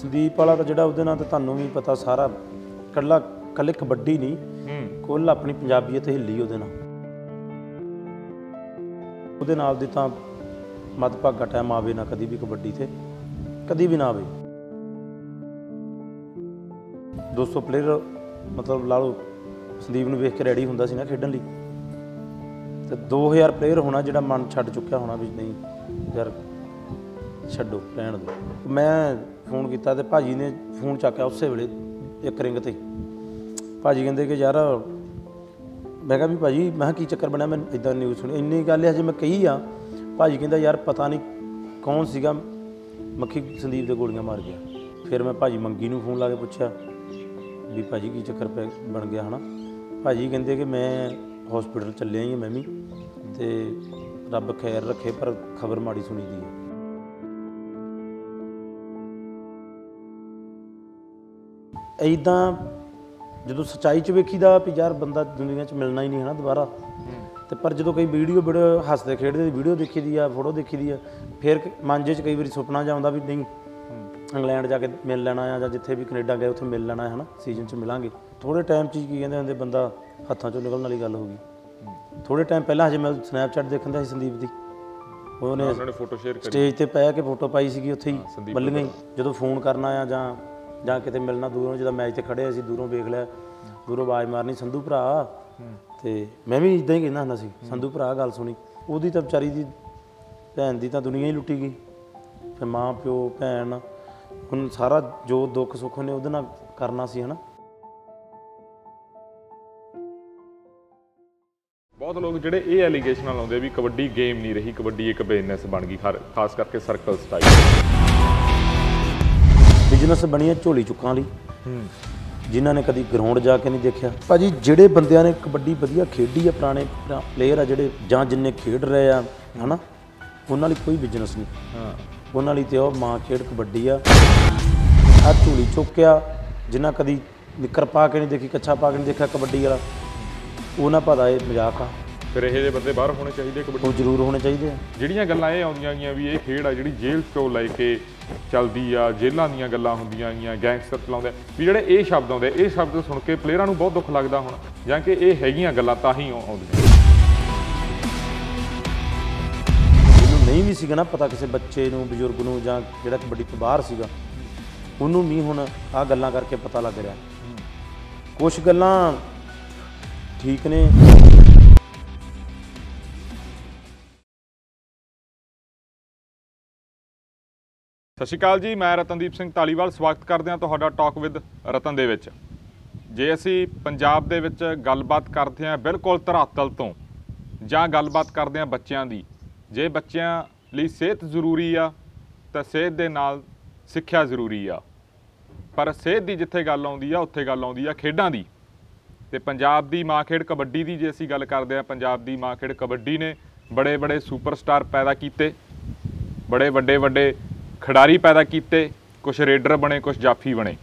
ਸੰਦੀਪ ਵਾਲਾ ਤਾਂ ਜਿਹੜਾ ਉਹਦੇ ਨਾਲ ਤਾਂ ਤੁਹਾਨੂੰ ਵੀ ਪਤਾ ਸਾਰਾ ਕੱਲਾ ਕੱਲੇ ਕਬੱਡੀ ਨਹੀਂ ਕੁੱਲ ਆਪਣੀ ਪੰਜਾਬੀਅਤ ਹਿੱਲੀ ਉਹਦੇ ਨਾਲ ਦੀ ਤਾਂ ਮਦਭਾਗਾ ਟਾਈਮ ਆਵੇ ਨਾ ਕਦੀ ਵੀ ਕਬੱਡੀ ਤੇ ਕਦੀ ਵੀ ਨਾ ਆਵੇ। 200 ਪਲੇਅਰ ਮਤਲਬ ਲਾ ਲਓ ਸੰਦੀਪ ਨੂੰ ਵੇਖ ਕੇ ਰੈਡੀ ਹੁੰਦਾ ਸੀ ਨਾ ਖੇਡਣ ਲਈ ਤੇ 2000 ਪਲੇਅਰ ਹੋਣਾ ਜਿਹੜਾ ਮਨ ਛੱਡ ਚੁੱਕਿਆ ਹੋਣਾ ਵੀ ਨਹੀਂ ਯਾਰ ਛੱਡੋ ਰਹਿਣ ਦਿਓ। ਮੈਂ ਫੋਨ ਕੀਤਾ ਤੇ ਭਾਜੀ ਨੇ ਫੋਨ ਚੱਕਿਆ ਉਸੇ ਵੇਲੇ ਇੱਕ ਰਿੰਗ ਤੇ ਭਾਜੀ ਕਹਿੰਦੇ ਕਿ ਯਾਰ ਮੈਂ ਕਿਹਾ ਵੀ ਭਾਜੀ ਮੈਂ ਕੀ ਚੱਕਰ ਬਣਿਆ ਮੈਂ ਇੱਦਾਂ ਨਿਊਜ਼ ਸੁਣੀ ਇੰਨੀ ਗੱਲ ਹੈ ਹਜੇ ਮੈਂ ਕਹੀ ਆ। ਭਾਜੀ ਕਹਿੰਦਾ ਯਾਰ ਪਤਾ ਨਹੀਂ ਕੌਣ ਸੀਗਾ ਮੱਖੀ ਸੰਦੀਪ ਦੇ ਗੋਲੀਆਂ ਮਾਰ ਗਿਆ। ਫਿਰ ਮੈਂ ਭਾਜੀ ਮੰਗੀ ਨੂੰ ਫੋਨ ਲਾ ਕੇ ਪੁੱਛਿਆ ਵੀ ਭਾਜੀ ਕੀ ਚੱਕਰ ਬਣ ਗਿਆ ਹੈ ਨਾ। ਭਾਜੀ ਕਹਿੰਦੇ ਕਿ ਮੈਂ ਹਸਪੀਟਲ ਚੱਲਿਆ ਹੀ ਮੈਂ ਵੀ ਤੇ ਰੱਬ ਖੈਰ ਰੱਖੇ ਪਰ ਖਬਰ ਮਾੜੀ ਸੁਣੀ ਦੀ ਹੈ। ਇੱਦਾਂ ਜਦੋਂ ਸੱਚਾਈ 'ਚ ਵੇਖੀਦਾ ਵੀ ਯਾਰ ਬੰਦਾ ਦੁਨੀਆ 'ਚ ਮਿਲਣਾ ਹੀ ਨਹੀਂ ਹੈ ਨਾ ਦੁਬਾਰਾ ਤੇ ਪਰ ਜਦੋਂ ਕਈ ਵੀਡੀਓ ਬੜੇ ਹੱਸਦੇ ਖੇਡਦੇ ਦੀ ਵੀਡੀਓ ਦੇਖੀ ਦੀ ਆ ਫੋਟੋ ਦੇਖੀ ਦੀ ਆ ਫਿਰ ਮਾਂਝੇ 'ਚ ਕਈ ਵਾਰੀ ਸੁਪਨਾ ਜਿਹਾ ਆਉਂਦਾ ਵੀ ਨਹੀਂ ਇੰਗਲੈਂਡ ਜਾ ਕੇ ਮਿਲ ਲੈਣਾ ਆ ਜਾਂ ਜਿੱਥੇ ਵੀ ਕੈਨੇਡਾ ਗਏ ਉੱਥੇ ਮਿਲ ਲੈਣਾ ਹੈ ਨਾ ਸੀਜ਼ਨ 'ਚ ਮਿਲਾਂਗੇ। ਥੋੜ੍ਹੇ ਟਾਈਮ 'ਚ ਕੀ ਕਹਿੰਦੇ ਹੁੰਦੇ ਬੰਦਾ ਹੱਥਾਂ 'ਚੋਂ ਨਿਕਲਣ ਵਾਲੀ ਗੱਲ ਹੋ ਗਈ। ਥੋੜ੍ਹੇ ਟਾਈਮ ਪਹਿਲਾਂ ਹਜੇ ਮੈਂ ਸਨੈਪਚੈਟ ਦੇਖਣ ਦਾ ਸੀ ਸੰਦੀਪ ਦੀ ਉਹਨੇ ਫੋਟੋ ਸ਼ੇਅਰ ਸਟੇਜ 'ਤੇ ਪੈ ਕੇ ਫੋਟੋ ਪਾਈ ਸੀਗੀ ਉੱਥੇ ਹੀ ਬੱਲੀਆਂ ਹੀ। ਜਦੋਂ ਫੋਨ ਕਰਨਾ ਆ ਜਾਂ ਕਿਤੇ ਮਿਲਣਾ ਦੂਰੋਂ ਜਦੋਂ ਮੈਚ 'ਤੇ ਖੜ੍ਹੇ ਅਸੀਂ ਦੂਰੋਂ ਵੇਖ ਲਿਆ ਦੂਰੋਂ ਆਵਾਜ਼ ਮਾਰਨੀ ਸੰਧੂ ਭਰਾ ਤੇ ਮੈਂ ਵੀ ਇੱਦਾਂ ਹੀ ਕਹਿੰਦਾ ਹੁੰਦਾ ਸੀ ਸੰਧੂ ਭਰਾ ਗੱਲ ਸੁਣੀ। ਉਹਦੀ ਤਾਂ ਵਿਚਾਰੀ ਦੀ ਭੈਣ ਦੀ ਤਾਂ ਦੁਨੀਆ ਹੀ ਲੁੱਟੀ ਗਈ ਫਿਰ ਮਾਂ ਪਿਓ ਭੈਣ ਹੁਣ ਸਾਰਾ ਜੋ ਦੁੱਖ ਸੁੱਖ ਨੇ ਉਹਦੇ ਨਾਲ ਕਰਨਾ ਸੀ ਹੈ ਨਾ। ਬਹੁਤ ਲੋਕ ਜਿਹੜੇ ਇਹ ਐਲੀਗੇਸ਼ਨ ਨਾਲ ਆਉਂਦੇ ਵੀ ਕਬੱਡੀ ਗੇਮ ਨਹੀਂ ਰਹੀ ਕਬੱਡੀ ਇੱਕ ਬਿਜ਼ਨਸ ਬਣ ਗਈ ਖਾਸ ਕਰਕੇ ਸਰਕਲ ਸਟਾਈਲ ਬਿਜ਼ਨਸ ਬਣੀ ਹੈ ਝੋਲੀ ਚੁੱਕਾਂ ਲਈ ਜਿਨ੍ਹਾਂ ਨੇ ਕਦੀ ਗਰਾਊਂਡ ਜਾ ਕੇ ਨਹੀਂ ਦੇਖਿਆ। ਭਾਜੀ ਜਿਹੜੇ ਬੰਦਿਆਂ ਨੇ ਕਬੱਡੀ ਵਧੀਆ ਖੇਡੀ ਆ ਪੁਰਾਣੇ ਪਲੇਅਰ ਆ ਜਿਹੜੇ ਜਾਂ ਜਿੰਨੇ ਖੇਡ ਰਹੇ ਆ ਹੈ ਨਾ ਉਹਨਾਂ ਲਈ ਕੋਈ ਬਿਜ਼ਨਸ ਨਹੀਂ ਹਾਂ ਉਹਨਾਂ ਲਈ ਤਾਂ ਉਹ ਮਾਂ ਖੇਡ ਕਬੱਡੀ ਆ। ਆਹ ਝੋਲੀ ਚੁੱਕਿਆ ਜਿਨ੍ਹਾਂ ਕਦੀ ਨਿੱਕਰ ਪਾ ਕੇ ਨਹੀਂ ਦੇਖੀ ਕੱਛਾ ਪਾ ਕੇ ਨਹੀਂ ਦੇਖਿਆ ਕਬੱਡੀ ਵਾਲਾ ਉਹਨਾਂ ਪਤਾ ਇਹ ਮਜ਼ਾਕ ਆ। ਫਿਰ ਇਹੋ ਜਿਹੇ ਬੰਦੇ ਬਾਹਰ ਹੋਣੇ ਚਾਹੀਦੇ ਕਬੱਡੀ ਜ਼ਰੂਰ ਹੋਣੇ ਚਾਹੀਦੇ ਆ। ਜਿਹੜੀਆਂ ਗੱਲਾਂ ਇਹ ਆਉਂਦੀਆਂ ਗਈਆਂ ਵੀ ਇਹ ਖੇਡ ਆ ਜਿਹੜੀ ਜੇਲ੍ਹ ਤੋਂ ਲੈ ਕੇ ਚੱਲਦੀ ਆ ਜੇਲ੍ਹਾਂ ਦੀਆਂ ਗੱਲਾਂ ਹੁੰਦੀਆਂ ਗਈਆਂ ਗੈਂਗਸਟਰ ਚਲਾਉਂਦੇ ਵੀ ਜਿਹੜੇ ਇਹ ਸ਼ਬਦ ਆਉਂਦੇ ਇਹ ਸ਼ਬਦ ਸੁਣ ਕੇ ਪਲੇਅਰਾਂ ਨੂੰ ਬਹੁਤ ਦੁੱਖ ਲੱਗਦਾ ਹੁਣ ਜਾਂ ਕਿ ਇਹ ਹੈਗੀਆਂ ਗੱਲਾਂ ਤਾਂ ਹੀ ਆਉਂਦੀਆਂ। ਜਿਹਨੂੰ ਨਹੀਂ ਵੀ ਸੀਗਾ ਨਾ ਪਤਾ ਕਿਸੇ ਬੱਚੇ ਨੂੰ ਬਜ਼ੁਰਗ ਨੂੰ ਜਾਂ ਜਿਹੜਾ ਕਬੱਡੀ ਤੋਂ ਬਾਹਰ ਸੀਗਾ ਉਹਨੂੰ ਵੀ ਹੁਣ ਆਹ ਗੱਲਾਂ ਕਰਕੇ ਪਤਾ ਲੱਗ ਰਿਹਾ। ਕੁਛ ਗੱਲਾਂ ਠੀਕ ਨੇ ਸਤਿ ਸ਼੍ਰੀ ਅਕਾਲ ਜੀ ਮੈਂ ਰਤਨਦੀਪ ਸਿੰਘ ਧਾਲੀਵਾਲ ਸਵਾਗਤ ਕਰਦੇ ਹਾਂ ਤੁਹਾਡਾ ਟਾਕ ਵਿਦ ਰਤਨ ਦੇ ਵਿੱਚ। ਜੇ ਅਸੀਂ ਪੰਜਾਬ ਦੇ ਵਿੱਚ ਗੱਲਬਾਤ ਕਰਦੇ ਹਾਂ ਬਿਲਕੁਲ ਧਰਾਤਲ ਤੋਂ ਜਾਂ ਗੱਲਬਾਤ ਕਰਦੇ ਹਾਂ ਬੱਚਿਆਂ ਦੀ ਜੇ ਬੱਚਿਆਂ ਲਈ ਸਿਹਤ ਜ਼ਰੂਰੀ ਆ ਤਾਂ ਸਿਹਤ ਦੇ ਨਾਲ ਸਿੱਖਿਆ ਜ਼ਰੂਰੀ ਆ ਪਰ ਸਿਹਤ ਦੀ ਜਿੱਥੇ ਗੱਲ ਆਉਂਦੀ ਆ ਉੱਥੇ ਗੱਲ ਆਉਂਦੀ ਆ ਖੇਡਾਂ ਦੀ ਤੇ ਪੰਜਾਬ ਦੀ ਮਾਂ ਖੇਡ ਕਬੱਡੀ ਦੀ ਜੇ ਅਸੀਂ ਗੱਲ ਕਰਦੇ ਹਾਂ ਪੰਜਾਬ ਦੀ ਮਾਂ ਖੇਡ ਕਬੱਡੀ ਨੇ ਬੜੇ ਬੜੇ ਸੁਪਰਸਟਾਰ ਪੈਦਾ ਕੀਤੇ ਬੜੇ ਵੱਡੇ ਵੱਡੇ ਖਿਡਾਰੀ ਪੈਦਾ ਕੀਤੇ ਕੁਛ ਰੇਡਰ ਬਣੇ ਕੁਛ ਜਾਫੀ ਬਣੇ।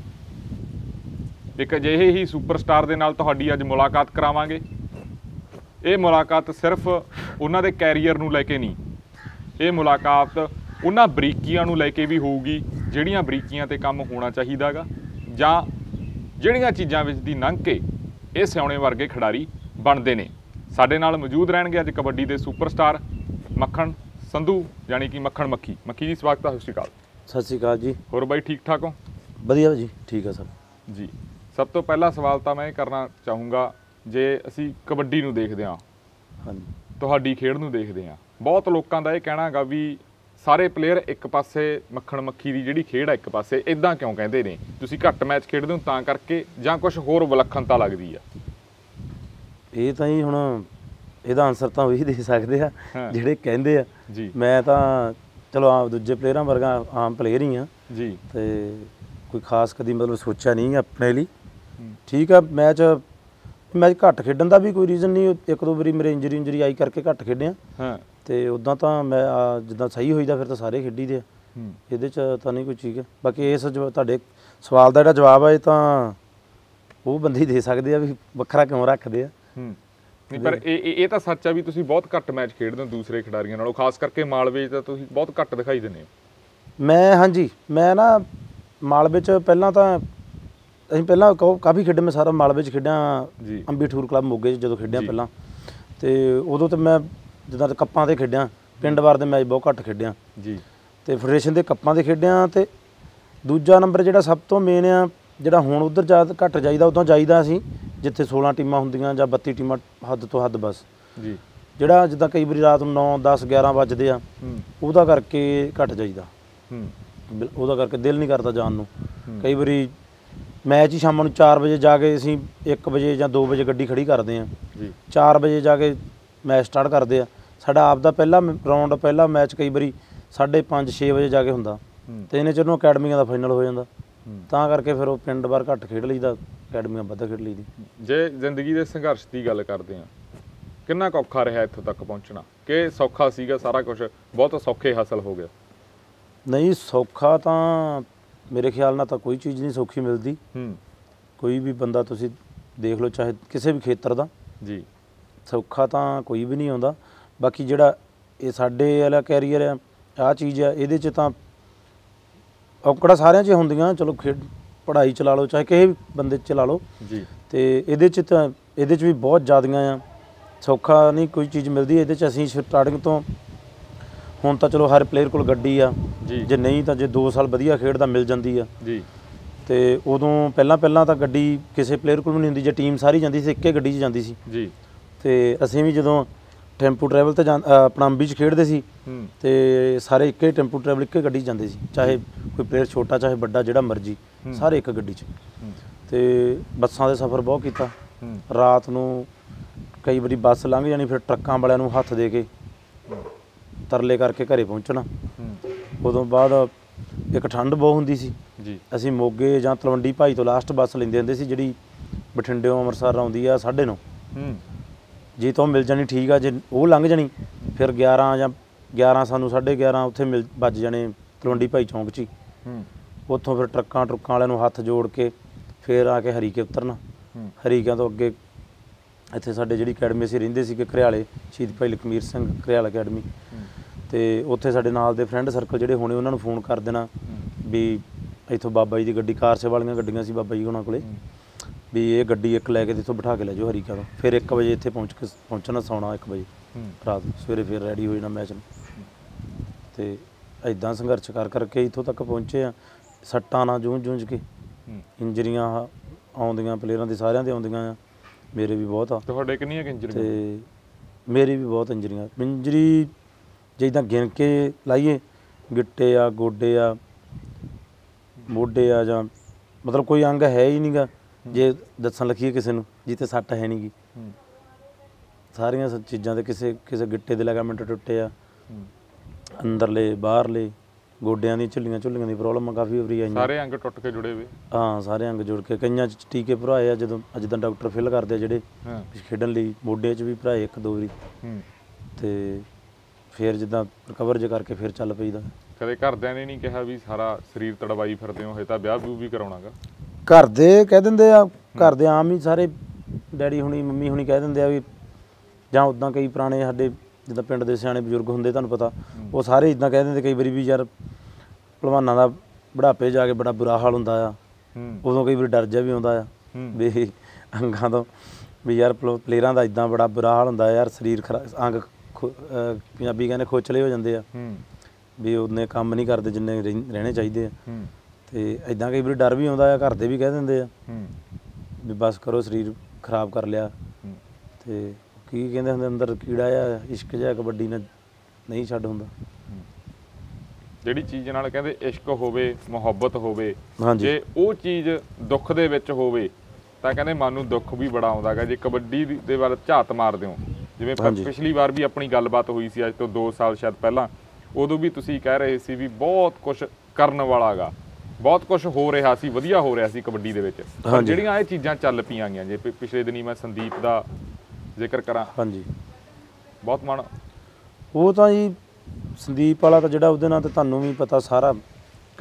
ਇੱਕ ਅਜਿਹੇ ਹੀ ਸੁਪਰਸਟਾਰ ਦੇ ਨਾਲ ਤੁਹਾਡੀ ਅੱਜ ਮੁਲਾਕਾਤ ਕਰਾਵਾਂਗੇ। ਇਹ ਮੁਲਾਕਾਤ ਸਿਰਫ ਉਹਨਾਂ ਦੇ ਕੈਰੀਅਰ ਨੂੰ ਲੈ ਕੇ ਨਹੀਂ ਇਹ ਮੁਲਾਕਾਤ ਉਹਨਾਂ ਬਰੀਕੀਆਂ ਨੂੰ ਲੈ ਕੇ ਵੀ ਹੋਊਗੀ ਜਿਹੜੀਆਂ ਬਰੀਕੀਆਂ ਤੇ ਕੰਮ ਹੋਣਾ ਚਾਹੀਦਾ ਗਾ ਜਾਂ ਜਿਹੜੀਆਂ ਚੀਜ਼ਾਂ ਵਿੱਚ ਦੀ ਲੰਘ ਕੇ ਇਹ ਸਿਆਣੇ ਵਰਗੇ ਖਿਡਾਰੀ ਬਣਦੇ ਨੇ। ਸਾਡੇ ਨਾਲ ਮੌਜੂਦ ਰਹਿਣਗੇ ਅੱਜ ਕਬੱਡੀ ਦੇ ਸੁਪਰਸਟਾਰ ਮੱਖਣ ਸੰਧੂ ਜਾਣੀ ਕਿ ਮੱਖਣ ਮੱਖੀ। ਮੱਖੀ ਜੀ ਸਵਾਗਤ ਹੈ ਸਤਿ ਸ਼੍ਰੀ ਅਕਾਲ। ਸਤਿ ਸ਼੍ਰੀ ਅਕਾਲ ਜੀ ਹੋਰ ਬਾਈ ਠੀਕ ਠਾਕ ਹੋ? ਵਧੀਆ ਜੀ ਠੀਕ ਆ ਸਰ ਜੀ। ਸਭ ਤੋਂ ਪਹਿਲਾ ਸਵਾਲ ਤਾਂ ਮੈਂ ਇਹ ਕਰਨਾ ਚਾਹੂੰਗਾ ਜੇ ਅਸੀਂ ਕਬੱਡੀ ਨੂੰ ਦੇਖਦੇ ਹਾਂ ਹਾਂਜੀ ਤੁਹਾਡੀ ਖੇਡ ਨੂੰ ਦੇਖਦੇ ਹਾਂ ਬਹੁਤ ਲੋਕਾਂ ਦਾ ਇਹ ਕਹਿਣਾ ਹੈਗਾ ਵੀ ਸਾਰੇ ਪਲੇਅਰ ਇੱਕ ਪਾਸੇ ਮੱਖਣ ਮੱਖੀ ਦੀ ਜਿਹੜੀ ਖੇਡ ਆ ਇੱਕ ਪਾਸੇ ਇੱਦਾਂ ਕਿਉਂ ਕਹਿੰਦੇ ਨੇ ਤੁਸੀਂ ਘੱਟ ਮੈਚ ਖੇਡਦੇ ਹੋ ਤਾਂ ਕਰਕੇ ਜਾਂ ਕੁਛ ਹੋਰ ਵਿਲੱਖਣਤਾ ਲੱਗਦੀ ਆ? ਇਹ ਤਾਂ ਹੀ ਹੁਣ ਇਹਦਾ ਆਨਸਰ ਤਾਂ ਉਹੀ ਦੇ ਸਕਦੇ ਆ ਜਿਹੜੇ ਕਹਿੰਦੇ ਆ ਜੀ। ਮੈਂ ਤਾਂ ਚਲੋ ਆਪ ਦੂਜੇ ਪਲੇਅਰਾਂ ਵਰਗਾ ਆਮ ਪਲੇਅਰ ਹੀ ਆ ਜੀ ਤੇ ਕੋਈ ਖਾਸ ਕਦੀ ਮਤਲਬ ਸੋਚਿਆ ਨਹੀਂ ਆਪਣੇ ਲਈ ਠੀਕ ਆ। ਮੈਚ ਘੱਟ ਖੇਡਣ ਦਾ ਵੀ ਕੋਈ ਰੀਜ਼ਨ ਨਹੀਂ ਇੱਕ ਦੋ ਵਾਰੀ ਮੇਰੇ ਇੰਜਰੀ ਆਈ ਕਰਕੇ ਘੱਟ ਖੇਡਿਆ ਹਾਂ ਤੇ ਉੱਦਾਂ ਤਾਂ ਮੈਂ ਜਿੱਦਾਂ ਸਹੀ ਹੋਈਦਾ ਫਿਰ ਤਾਂ ਸਾਰੇ ਖੇਡੀ ਦੇ ਆ ਇਹਦੇ 'ਚ ਤਾਂ ਨਹੀਂ ਕੋਈ ਚੀਜ਼। ਬਾਕੀ ਇਸ ਤੁਹਾਡੇ ਸਵਾਲ ਦਾ ਜਿਹੜਾ ਜਵਾਬ ਆ ਇਹ ਤਾਂ ਉਹ ਬੰਦੇ ਹੀ ਦੇ ਸਕਦੇ ਆ ਵੀ ਵੱਖਰਾ ਕਿਉਂ ਰੱਖਦੇ ਆ ਨਹੀਂ ਪਰ ਇਹ ਤਾਂ ਸੱਚ ਆ ਵੀ ਤੁਸੀਂ ਬਹੁਤ ਘੱਟ ਮੈਚ ਖੇਡਦੇ ਹੋ ਦੂਸਰੇ ਖਿਡਾਰੀਆਂ ਨਾਲੋਂ ਖਾਸ ਕਰਕੇ ਮਾਲਵੇ ਤਾਂ ਤੁਸੀਂ ਬਹੁਤ ਘੱਟ ਦਿਖਾਈ ਦਿੰਦੇ ਹੋ। ਮੈਂ ਹਾਂਜੀ ਮੈਂ ਨਾ मालवे पहला तो अं पहला काफ़ी खेडे, मैं सारा मालवे खेडिया अंबी ठूर क्लब मोगे जो खेडिया पहला, तो उदों तो मैं जिदा कप्पां ते खेडिया, पिंड वार दे मैच बहुत घट खेडिया जी, तो फेडरेशन के कप्पां ते खेडिया। तो दूजा नंबर जिहड़ा सब तो मेन आ जिहड़ा हुण उधर जा घट जाईदा, उदों जाईदा सी जिथे 16 टीमां हुंदियां जां 32 टीमां हद तो हद बस जी, जिहड़ा जिद्दां कई वारी रात 9 10 11 वजदे आ उहदा करके घट जाईदा, उहदा करके दिल नहीं करता जाण नूं। कई वारी मैच ही शाम नूं 4 बजे जाके असीं 1 बजे जां 2 बजे गड्डी खड़ी करदे आ जी, 4 बजे जाके मैच स्टार्ट करदे आ। साडा आप दा पहला राउंड पहला मैच कई वारी 5:30 6 बजे जाके हुंदा, तो इन्ने चर नूं अकैडमीਆਂ ਦਾ ਫਾਈਨਲ ਹੋ ਜਾਂਦਾ, ਤਾਂ ਕਰਕੇ ਫਿਰ ਉਹ ਪਿੰਡ ਬਾਹਰ ਘੱਟ ਖੇਡ ਲਈਦਾ, ਅਕੈਡਮੀਆਂ ਵੱਧ ਖੇਡ ਲਈਦੀ। ਜੇ ਜ਼ਿੰਦਗੀ ਦੇ ਸੰਘਰਸ਼ ਦੀ ਗੱਲ ਕਰਦੇ ਆ, ਕਿੰਨਾ ਔਖਾ ਰਿਹਾ ਇੱਥੋਂ ਤੱਕ ਪਹੁੰਚਣਾ ਕਿ ਸੌਖਾ ਸੀਗਾ ਸਾਰਾ ਕੁਝ, ਬਹੁਤ ਸੌਖੇ ਹਾਸਲ ਹੋ ਗਿਆ? ਨਹੀਂ ਸੌਖਾ ਤਾਂ ਮੇਰੇ ਖਿਆਲ ਨਾਲ ਤਾਂ ਕੋਈ ਚੀਜ਼ ਨਹੀਂ ਸੌਖੀ ਮਿਲਦੀ, ਕੋਈ ਵੀ ਬੰਦਾ ਤੁਸੀਂ ਦੇਖ ਲਓ ਚਾਹੇ ਕਿਸੇ ਵੀ ਖੇਤਰ ਦਾ ਜੀ, ਸੌਖਾ ਤਾਂ ਕੋਈ ਵੀ ਨਹੀਂ ਆਉਂਦਾ। ਬਾਕੀ ਜਿਹੜਾ ਇਹ ਸਾਡੇ ਵਾਲਾ ਕੈਰੀਅਰ ਆ ਆਹ ਚੀਜ਼ ਆ, ਇਹਦੇ 'ਚ ਤਾਂ ਔਕੜਾਂ ਸਾਰਿਆਂ 'ਚ ਹੁੰਦੀਆਂ, ਚਲੋ ਖੇਡ ਪੜ੍ਹਾਈ ਚਲਾ ਲਓ ਚਾਹੇ ਕਿਸੇ ਵੀ ਬੰਦੇ 'ਚ ਚਲਾ ਲਓ ਜੀ, ਅਤੇ ਇਹਦੇ 'ਚ ਤਾਂ ਇਹਦੇ 'ਚ ਵੀ ਬਹੁਤ ਜ਼ਿਆਦੀਆਂ ਆ, ਸੌਖਾ ਨਹੀਂ ਕੋਈ ਚੀਜ਼ ਮਿਲਦੀ। ਇਹਦੇ 'ਚ ਅਸੀਂ ਸਟਾਰਟਿੰਗ ਤੋਂ ਹੁਣ ਤਾਂ ਚਲੋ ਹਰ ਪਲੇਅਰ ਕੋਲ ਗੱਡੀ ਆ ਜੀ, ਜੇ ਨਹੀਂ ਤਾਂ ਜੇ 2 ਸਾਲ ਵਧੀਆ ਖੇਡਦਾ ਮਿਲ ਜਾਂਦੀ ਆ ਜੀ, ਅਤੇ ਉਦੋਂ ਪਹਿਲਾਂ ਪਹਿਲਾਂ ਤਾਂ ਗੱਡੀ ਕਿਸੇ ਪਲੇਅਰ ਕੋਲ ਵੀ ਨਹੀਂ ਹੁੰਦੀ, ਜੇ ਟੀਮ ਸਾਰੀ ਜਾਂਦੀ ਸੀ ਇੱਕੇ ਗੱਡੀ 'ਚ ਜਾਂਦੀ ਸੀ ਜੀ, ਅਤੇ ਅਸੀਂ ਵੀ ਜਦੋਂ ਟੈਂਪੂ ਟਰੈਵਲ 'ਤੇ ਆਪਣਾ ਅੰਬੀ 'ਚ ਖੇਡਦੇ ਸੀ, ਅਤੇ ਸਾਰੇ ਇੱਕੇ ਟੈਂਪੂ ਟਰੈਵਲ ਇੱਕੇ ਗੱਡੀ 'ਚ ਜਾਂਦੇ ਸੀ, ਚਾਹੇ ਕੋਈ ਪਲੇਅਰ ਛੋਟਾ ਚਾਹੇ ਵੱਡਾ ਜਿਹੜਾ ਮਰਜ਼ੀ, ਸਾਰੇ ਇੱਕ ਗੱਡੀ 'ਚ। ਅਤੇ ਬੱਸਾਂ ਦੇ ਸਫ਼ਰ ਬਹੁਤ ਕੀਤਾ, ਰਾਤ ਨੂੰ ਕਈ ਵਾਰੀ ਬੱਸ ਲੰਘ ਜਾਣੀ, ਫਿਰ ਟਰੱਕਾਂ ਵਾਲਿਆਂ ਨੂੰ ਹੱਥ ਦੇ ਕੇ ਤਰਲੇ ਕਰਕੇ ਘਰੇ ਪਹੁੰਚਣਾ। ਉਦੋਂ ਬਾਅਦ ਇੱਕ ਠੰਡ ਬਹੁਤ ਹੁੰਦੀ ਸੀ ਜੀ, ਅਸੀਂ ਮੋਗੇ ਜਾਂ ਤਲਵੰਡੀ ਭਾਈ ਤੋਂ ਲਾਸਟ ਬੱਸ ਲੈਂਦੇ ਹੁੰਦੇ ਸੀ, ਜਿਹੜੀ ਬਠਿੰਡਿਓਂ ਅੰਮ੍ਰਿਤਸਰ ਆਉਂਦੀ ਆ 9:30, ਜੇ ਤਾਂ ਮਿਲ ਜਾਣੀ ਠੀਕ ਆ, ਜੇ ਉਹ ਲੰਘ ਜਾਣੀ ਫਿਰ 11 ਸਾਨੂੰ 11:30 ਉੱਥੇ ਮਿਲ ਵੱਜ ਜਾਣੇ ਤਲਵੰਡੀ ਭਾਈ ਚੌਂਕ 'ਚ ਹੀ, ਉੱਥੋਂ ਫਿਰ ਟਰੱਕਾਂ ਵਾਲਿਆਂ ਨੂੰ ਹੱਥ ਜੋੜ ਕੇ ਫਿਰ ਆ ਕੇ ਹਰੀਕੇ ਉਤਰਨਾ, ਹਰੀਕਿਆਂ ਤੋਂ ਅੱਗੇ ਇੱਥੇ ਸਾਡੇ ਜਿਹੜੀ ਅਕੈਡਮੀ ਅਸੀਂ ਰਹਿੰਦੇ ਸੀਗੇ ਖਰਿਆਲੇ, ਸ਼ਹੀਦ ਭਾਈ ਲਖਮੀਰ ਸਿੰਘ ਖਰਿਆਲਾ ਅਕੈਡਮੀ, ਅਤੇ ਉੱਥੇ ਸਾਡੇ ਨਾਲ ਦੇ ਫਰੈਂਡ ਸਰਕਲ ਜਿਹੜੇ ਹੋਣੇ ਉਹਨਾਂ ਨੂੰ ਫੋਨ ਕਰ ਦੇਣਾ ਵੀ ਇੱਥੋਂ ਬਾਬਾ ਜੀ ਦੀ ਗੱਡੀ, ਕਾਰਸੇ ਵਾਲੀਆਂ ਗੱਡੀਆਂ ਸੀ ਬਾਬਾ ਜੀ ਉਹਨਾਂ ਕੋਲੇ, ਵੀ ਇਹ ਗੱਡੀ ਇੱਕ ਲੈ ਕੇ ਇੱਥੋਂ ਬਿਠਾ ਕੇ ਲੈ ਜਾਓ ਹਰੀਕਾ ਤੋਂ, ਫਿਰ 1 ਵਜੇ ਇੱਥੇ ਪਹੁੰਚਣਾ, ਸੌਣਾ 1 ਵਜੇ ਰਾਤ, ਸਵੇਰੇ ਫਿਰ ਰੈਡੀ ਹੋ ਜਾਣਾ ਮੈਚ ਨੂੰ। ਅਤੇ ਇੱਦਾਂ ਸੰਘਰਸ਼ ਕਰ ਕਰਕੇ ਇੱਥੋਂ ਤੱਕ ਪਹੁੰਚੇ ਆ, ਸੱਟਾਂ ਨਾਲ ਜੂੰਝ ਕੇ, ਇੰਜਰੀਆਂ ਆਉਂਦੀਆਂ ਪਲੇਅਰਾਂ ਦੇ ਸਾਰਿਆਂ ਦੇ ਆਉਂਦੀਆਂ ਆ, ਮੇਰੇ ਵੀ ਬਹੁਤ ਆ। ਤੁਹਾਡੇ ਕਿੰਨੀਆਂ ਇੰਜਰੀਆਂ? ਅਤੇ ਮੇਰੀ ਵੀ ਬਹੁਤ ਇੰਜਰੀਆਂ, ਇੰਜਰੀ ਜਿੱਦਾਂ ਗਿਣ ਕੇ ਲਾਈਏ ਗਿੱਟੇ ਆ, ਗੋਡੇ ਆ, ਮੋਢੇ ਆ, ਜਾਂ ਮਤਲਬ ਕੋਈ ਅੰਗ ਹੈ ਹੀ ਨਹੀਂ ਗਾ ਜੇ ਦੱਸਣ ਲਿਖੀਏ ਕਿਸੇ ਨੂੰ ਜਿੱਥੇ ਸੱਟ ਹੈ ਨਹੀਂ ਗੀ, ਸਾਰੀਆਂ ਚੀਜ਼ਾਂ 'ਤੇ ਕਿਸੇ ਗਿੱਟੇ ਦੇ ਲਿਗਾਮੈਂਟ ਟੁੱਟੇ ਆ, ਅੰਦਰਲੇ ਬਾਹਰਲੇ, ਗੋਡਿਆਂ ਦੀ ਝੁੱਲੀਆਂ ਦੀ ਪ੍ਰੋਬਲਮ ਕਾਫੀ ਵਾਰੀ ਆਈਆਂ, ਸਾਰੇ ਅੰਗ ਟੁੱਟ ਕੇ ਜੁੜੇ ਹੋਏ। ਹਾਂ ਸਾਰੇ ਅੰਗ ਜੁੜ ਕੇ, ਕਈਆਂ 'ਚ ਟੀਕੇ ਭਰਾਏ ਆ ਜਦੋਂ ਜਿੱਦਾਂ ਡਾਕਟਰ ਫਿਲ ਕਰਦੇ ਜਿਹੜੇ ਖੇਡਣ ਲਈ, ਮੋਢੇ 'ਚ ਵੀ ਭਰਾਏ 1-2 ਵਾਰੀ, ਅਤੇ ਫਿਰ ਜਿੱਦਾਂ ਰਿਕਵਰ ਜੇ ਕਰਕੇ ਫਿਰ ਚੱਲ ਪਈਦਾ। ਕਦੇ ਘਰਦਿਆਂ ਨੇ ਨਹੀਂ ਕਿਹਾ ਵੀ ਸਾਰਾ ਸਰੀਰ ਤੜਵਾਈ ਫਿਰਦੇ ਹੋ, ਹਜੇ ਤਾਂ ਵਿਆਹ ਵਿਊਹ ਵੀ ਕਰਾਉਣਾ ਗਾ? ਘਰ ਦੇ ਕਹਿ ਦਿੰਦੇ ਆ, ਘਰ ਦੇ ਆਮ ਹੀ ਸਾਰੇ ਡੈਡੀ ਹੁਣੀ ਮੰਮੀ ਹੁਣੀ ਕਹਿ ਦਿੰਦੇ ਆ ਵੀ, ਜਾਂ ਉੱਦਾਂ ਕਈ ਪੁਰਾਣੇ ਸਾਡੇ ਜਿੱਦਾਂ ਪਿੰਡ ਦੇ ਸਿਆਣੇ ਬਜ਼ੁਰਗ ਹੁੰਦੇ ਤੁਹਾਨੂੰ ਪਤਾ, ਉਹ ਸਾਰੇ ਇੱਦਾਂ ਕਹਿ ਦਿੰਦੇ ਕਈ ਵਾਰੀ ਵੀ ਯਾਰ ਭਲਵਾਨਾਂ ਦਾ ਬੁਢਾਪੇ ਜਾ ਕੇ ਬੜਾ ਬੁਰਾ ਹਾਲ ਹੁੰਦਾ ਆ, ਉਦੋਂ ਕਈ ਵਾਰੀ ਡਰ ਜਿਹਾ ਵੀ ਆਉਂਦਾ ਆ ਵੀ ਅੰਗਾਂ ਤੋਂ, ਵੀ ਯਾਰ ਪਲੇਅਰਾਂ ਦਾ ਇੱਦਾਂ ਬੜਾ ਬੁਰਾ ਹਾਲ ਹੁੰਦਾ ਯਾਰ, ਸਰੀਰ ਅੰਗ ਪੰਜਾਬੀ ਕਹਿੰਦੇ ਖੋਚਲੇ ਹੋ ਜਾਂਦੇ ਆ, ਵੀ ਉਹਨੇ ਕੰਮ ਨਹੀਂ ਕਰਦੇ ਜਿੰਨੇ ਰਹਿਣੇ ਚਾਹੀਦੇ ਆ, ਅਤੇ ਇੱਦਾਂ ਕਈ ਵਾਰੀ ਡਰ ਵੀ ਆਉਂਦਾ ਆ, ਘਰ ਦੇ ਵੀ ਕਹਿ ਦਿੰਦੇ ਆ ਵੀ ਬਸ ਕਰੋ ਸਰੀਰ ਖਰਾਬ ਕਰ ਲਿਆ, ਅਤੇ ਕੀ ਕਹਿੰਦੇ ਹੁੰਦੇ ਅੰਦਰ ਕੀੜਾ ਆ, ਇਸ਼ਕ ਜਿਹਾ ਕਬੱਡੀ ਨਾਲ ਨਹੀਂ ਛੱਡ ਹੁੰਦਾ। ਜਿਹੜੀ ਚੀਜ਼ ਨਾਲ ਕਹਿੰਦੇ ਇਸ਼ਕ ਹੋਵੇ, ਮੁਹੱਬਤ ਹੋਵੇ, ਜੇ ਉਹ ਚੀਜ਼ ਦੁੱਖ ਦੇ ਵਿੱਚ ਹੋਵੇ ਤਾਂ ਕਹਿੰਦੇ ਮਨ ਨੂੰ ਦੁੱਖ ਵੀ ਬੜਾ ਆਉਂਦਾ ਹੈਗਾ। ਜੇ ਕਬੱਡੀ ਦੇ ਵੱਲ ਝਾਤ ਮਾਰਦੇ ਹੋ, ਜਿਵੇਂ ਪਿਛਲੀ ਵਾਰ ਵੀ ਆਪਣੀ ਗੱਲਬਾਤ ਹੋਈ ਸੀ ਅੱਜ ਤੋਂ 2 ਸਾਲ ਸ਼ਾਇਦ ਪਹਿਲਾਂ, ਉਦੋਂ ਵੀ ਤੁਸੀਂ ਕਹਿ ਰਹੇ ਸੀ ਵੀ ਬਹੁਤ ਕੁਛ ਕਰਨ ਵਾਲਾ ਹੈਗਾ, ਬਹੁਤ ਕੁਛ ਹੋ ਰਿਹਾ ਸੀ, ਵਧੀਆ ਹੋ ਰਿਹਾ ਸੀ ਕਬੱਡੀ ਦੇ ਵਿੱਚ, ਜਿਹੜੀਆਂ ਇਹ ਚੀਜ਼ਾਂ ਚੱਲ ਪਈਆਂ ਗਈਆਂ। ਜੇ ਪਿਛਲੇ ਦਿਨੀ ਮੈਂ ਸੰਦੀਪ ਦਾ ਜ਼ਿਕਰ ਕਰਾਂ, ਹਾਂਜੀ ਬਹੁਤ ਮਾਣ, ਉਹ ਤਾਂ ਜੀ ਸੰਦੀਪ ਵਾਲਾ ਤਾਂ ਜਿਹੜਾ ਉਹਦੇ ਨਾਲ ਤਾਂ ਤੁਹਾਨੂੰ ਵੀ ਪਤਾ ਸਾਰਾ,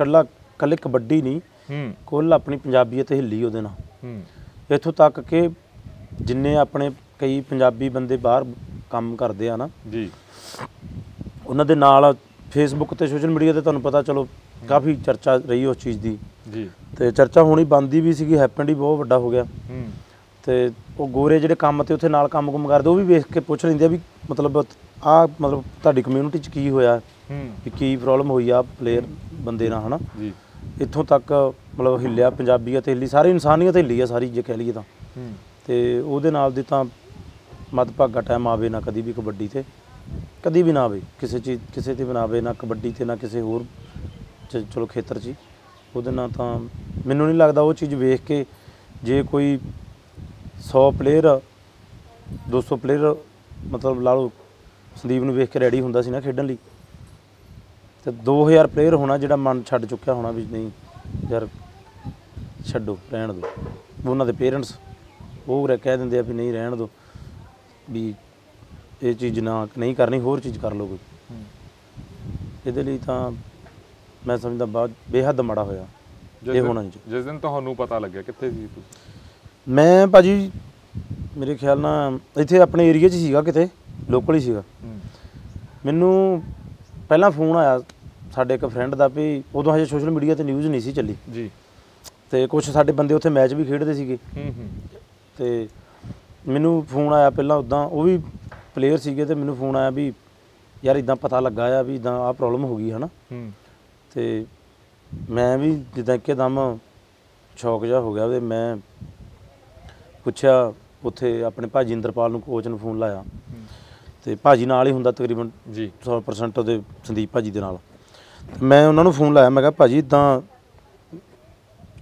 ਇਕੱਲੇ ਕਬੱਡੀ ਨਹੀਂ ਕੁੱਲ ਆਪਣੀ ਪੰਜਾਬੀਅਤ ਹਿੱਲੀ ਉਹਦੇ ਨਾਲ, ਇੱਥੋਂ ਤੱਕ ਕਿ ਜਿੰਨੇ ਆਪਣੇ ਕਈ ਪੰਜਾਬੀ ਬੰਦੇ ਬਾਹਰ ਕੰਮ ਕਰਦੇ ਆ ਨਾ ਜੀ, ਉਹਨਾਂ ਦੇ ਨਾਲ ਫੇਸਬੁੱਕ 'ਤੇ ਸੋਸ਼ਲ ਮੀਡੀਆ 'ਤੇ ਤੁਹਾਨੂੰ ਪਤਾ ਚਲੋ ਕਾਫੀ ਚਰਚਾ ਰਹੀ ਉਸ ਚੀਜ਼ ਦੀ तो चर्चा होनी बनती भी सी, हैपन ही बहुत वड्डा हो गया। तो वो गोरे जो काम तो उत्थे नाल काम कुम करते, वो भी वेख के पूछ लेंगे भी मतलब आ मतलब तुहाडी कम्यूनिटी च की होया, की प्रॉब्लम हुई आ प्लेयर बंदे ना, है ना। इत्थों तक मतलब हिलिया, पंजाबीयत हिली, सारी इंसानियत हिली है सारी, जे कह लीए तो। ਉਹਦੇ ਨਾਲ ਦੀ ਤਾਂ ਮਦਭਾਗਾ ਟਾਈਮ ਆਵੇ ਨਾ ਕਦੀ ਵੀ ਕਬੱਡੀ ਤੇ, ਕਦੀ ਵੀ ਨਾ ਆਵੇ ਕਿਸੇ ਚੀਜ਼ ਕਿਸੇ ਤੇ, ਬਣਾਵੇ ਨਾ ਕਬੱਡੀ ਤੇ ਨਾ ਕਿਸੇ ਹੋਰ ਚਲੋ ਖੇਤਰ 'ਚ। ਉਹਦੇ ਨਾਲ ਤਾਂ ਮੈਨੂੰ ਨਹੀਂ ਲੱਗਦਾ ਉਹ ਚੀਜ਼ ਵੇਖ ਕੇ ਜੇ ਕੋਈ 100 ਪਲੇਅਰ 200 ਪਲੇਅਰ ਮਤਲਬ ਲਾ ਲਓ ਸੰਦੀਪ ਨੂੰ ਵੇਖ ਕੇ ਰੈਡੀ ਹੁੰਦਾ ਸੀ ਨਾ ਖੇਡਣ ਲਈ, ਤੇ 2000 ਪਲੇਅਰ ਹੋਣਾ ਜਿਹੜਾ ਮਨ ਛੱਡ ਚੁੱਕਿਆ ਹੋਣਾ ਵੀ ਨਹੀਂ ਯਾਰ ਛੱਡੋ ਰਹਿਣ ਦਿਓ। ਉਹਨਾਂ ਦੇ ਪੇਰੈਂट्स वो कह देंगे भी नहीं रहन दो भी ये चीज़ ना नहीं करनी, होर चीज़ कर लो कोई। ये मैं समझदा बहुत बेहद माड़ा होया ये होना नहीं। जिस दिन तुहानू पता लग गया कित्थे सी तुसीं? मैं भाजी मेरे ख्याल ना इत्थे अपने एरिए च सीगा, किते लोकल ही सीगा। मैनू पहला फोन आया साडे एक फ्रेंड दा भी, उदों हजे सोशल मीडिया ते न्यूज़ नहीं सी चली जी, ते कुछ साडे बंदे उत्थे मैच भी खेडदे सीगे। तो मैनू फोन आया पहला उदा, वो भी प्लेयर सीगे, तो मैनू फोन आया भी यार इदा पता लगा है भी इदा आ प्रॉब्लम हो गई है ना। तो मैं भी जिदा एक दम शौक जहा हो गया, तो मैं पूछा उत्थे अपने भाजी इंद्रपाल नूं, कोच नूं फोन लाया। तो भाजी नाल ही हुंदा तकरीबन जी 100% उहदे संदीप भाजी दे नाल। मैं उन्हां नूं फोन लाया, मैं कहा भाजी इदा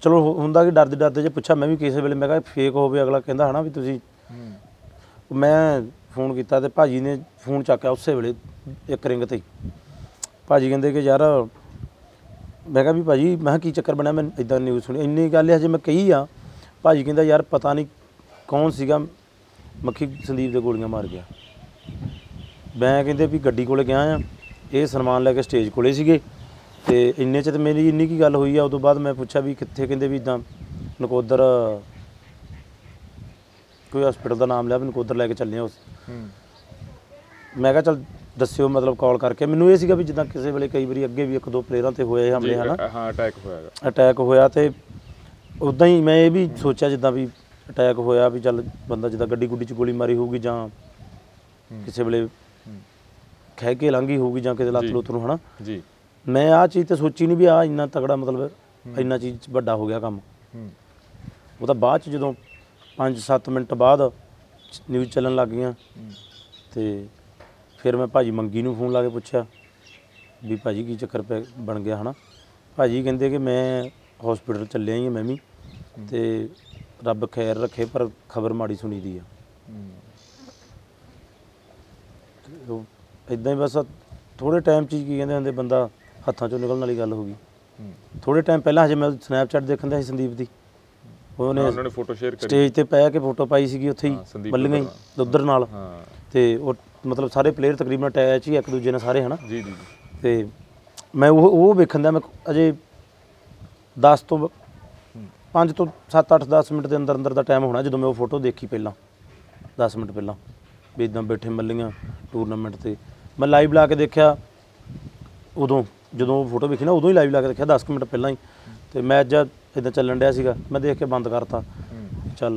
चलो हुंदा कि डरदे डरदे जो पूछा मैं भी किसी वेले, मैं कहा फेक होवे अगला कहंदा है ना भी तुसीं। मैं फोन किया तो भाजी ने फोन चक्या उस वेले एक रिंग ते ही। भाजी कहंदे कि यार, मैं कहा भी भाजी मैं की चक्कर बनया, मैं इदां न्यूज़ सुनी इन्नी गल है हजे मैं कही आ। भाजी कहंदा यार पता नहीं कौन सीगा मक्खी संदीप दे गोलियां मार गया। मैं कहंदे भी गड्डी कोले गया आ, ये सनमान लैके स्टेज कोले सीगे। तो इन्ने च तो मेरी इन्नी की गल हुई है। उदों बाद मैं पूछा भी कित्थे, कहंदे भी इदां नकोदर कोई हॉस्पिटल का नाम लिया भी नकोदर लैके चले उस। मैं कहा चल दस्सिओ मतलब कॉल करके। मैनूं ये सीगा भी जिद्दां किसी वेले कई बारी अगे भी एक दो प्लेयरां ते होए हमले है ना, अटैक होया। तो उदां ही मैं ये भी सोचा जिद्दां भी अटैक होया भी चल बंदा जिद्दां गड्डी गुड्डी च गोली मारी होगी जां किसी वेले खह के लंघी होगी जां किसी लत्त लुत्त नूं, है ना। मैं आ चीज़ तो सोची नहीं भी आ इन्ना तगड़ा मतलब इन्ना चीज़ बड़ा हो गया काम। वो तो बाद जो 5-7 मिनट बाद न्यूज़ चलन लग गई। तो फिर मैं भाजी मंगी नूं फोन ला के पूछा भी भाजी की चक्कर पै बन गया, है ना। भाजी कहंदे कि मैं हॉस्पिटल चलिया ही मैं भी, तो रब खैर रखे पर खबर माड़ी सुनी दी है। तो इदा ही बस थोड़े टाइम चीज़ की कहते हैं बंदा हत्थों चो निकलने वाली गल हो गई। थोड़े टाइम पहला हजे मैं स्नैपचैट देखन दिया संदीप दी, उन्होंने फोटो शेयर करी स्टेज ते पै के फोटो पाई सी उत्थे ही बल्लियां ही उधर नाल। ते मतलब सारे प्लेयर तकरीबन अटैच ही एक दूजे ने सारे, है ना। तो मैं वो वेखन दिया, मैं अजे 10 तो 5 तो 7 8 10 मिनट के अंदर अंदर का टाइम होना जो मैं वो फोटो देखी पहला 10 मिनट पहला भी इदा बैठे मल्लियां टूरनामेंट से। मैं लाइव ला के देखा उदों जो फोटो देखी ना, उदों ही लाइव ला के देखा 10 मिनट पहला ही। तो मैच जब इदा चलन डया सीगा मैं देख के बंद करता, चल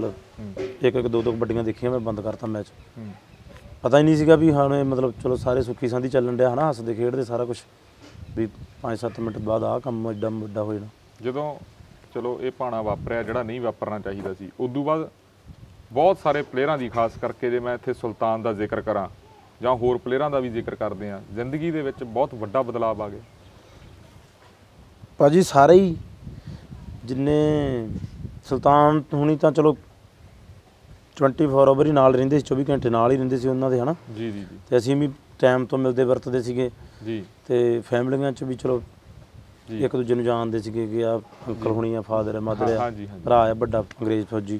एक दो कबड्डियां देखिया मैं बंद करता मैच। पता ही नहीं सीगा भी हाँ मतलब चलो सारे सुखी सांधी चलन डया, है ना, हसदे खेडदे सारा कुछ भी। 5-7 मिनट बाद आ काम एडा वड्डा हो जाना। जदों चलो ये भाणा वापरिया जिहड़ा नहीं वापरना चाहिदा सी, उदों बाद बहुत सारे प्लेयरां दी खास करके जे मैं इत्थे सुल्तान दा जिक्र करां ਜਾਂ ਹੋਰ ਪਲੇਅਰਾਂ ਦਾ ਵੀ ਜ਼ਿਕਰ ਕਰਦੇ ਆ, ਜ਼ਿੰਦਗੀ ਦੇ ਵਿੱਚ ਬਹੁਤ ਵੱਡਾ ਬਦਲਾਅ ਆ ਗਿਆ। ਭਾਜੀ ਸਾਰੇ ਹੀ ਜਿੰਨੇ ਸੁਲਤਾਨ ਹੁਣੀ ਤਾਂ ਚਲੋ 24 ਆਵਰ ਹੀ ਨਾਲ ਰਹਿੰਦੇ ਸੀ, 24 ਘੰਟੇ ਨਾਲ ਹੀ ਰਹਿੰਦੇ ਸੀ ਉਹਨਾਂ ਦੇ, ਹੈ ਨਾ ਜੀ ਜੀ। ਤੇ ਅਸੀਂ ਵੀ ਟਾਈਮ ਤੋਂ ਮਿਲਦੇ ਵਰਤਦੇ ਸੀਗੇ ਜੀ, ਤੇ ਫੈਮਲੀਆਂ 'ਚ ਵੀ ਚਲੋ ਇੱਕ ਦੂਜੇ ਨੂੰ ਜਾਣਦੇ ਸੀਗੇ ਕਿ ਆ ਅੰਕਲ ਹੁਣੀ ਆ, ਫਾਦਰ ਆ, ਮਦਰ ਆ, ਭਰਾ ਆ ਵੱਡਾ ਅੰਗਰੇਜ਼ ਫੌਜੀ।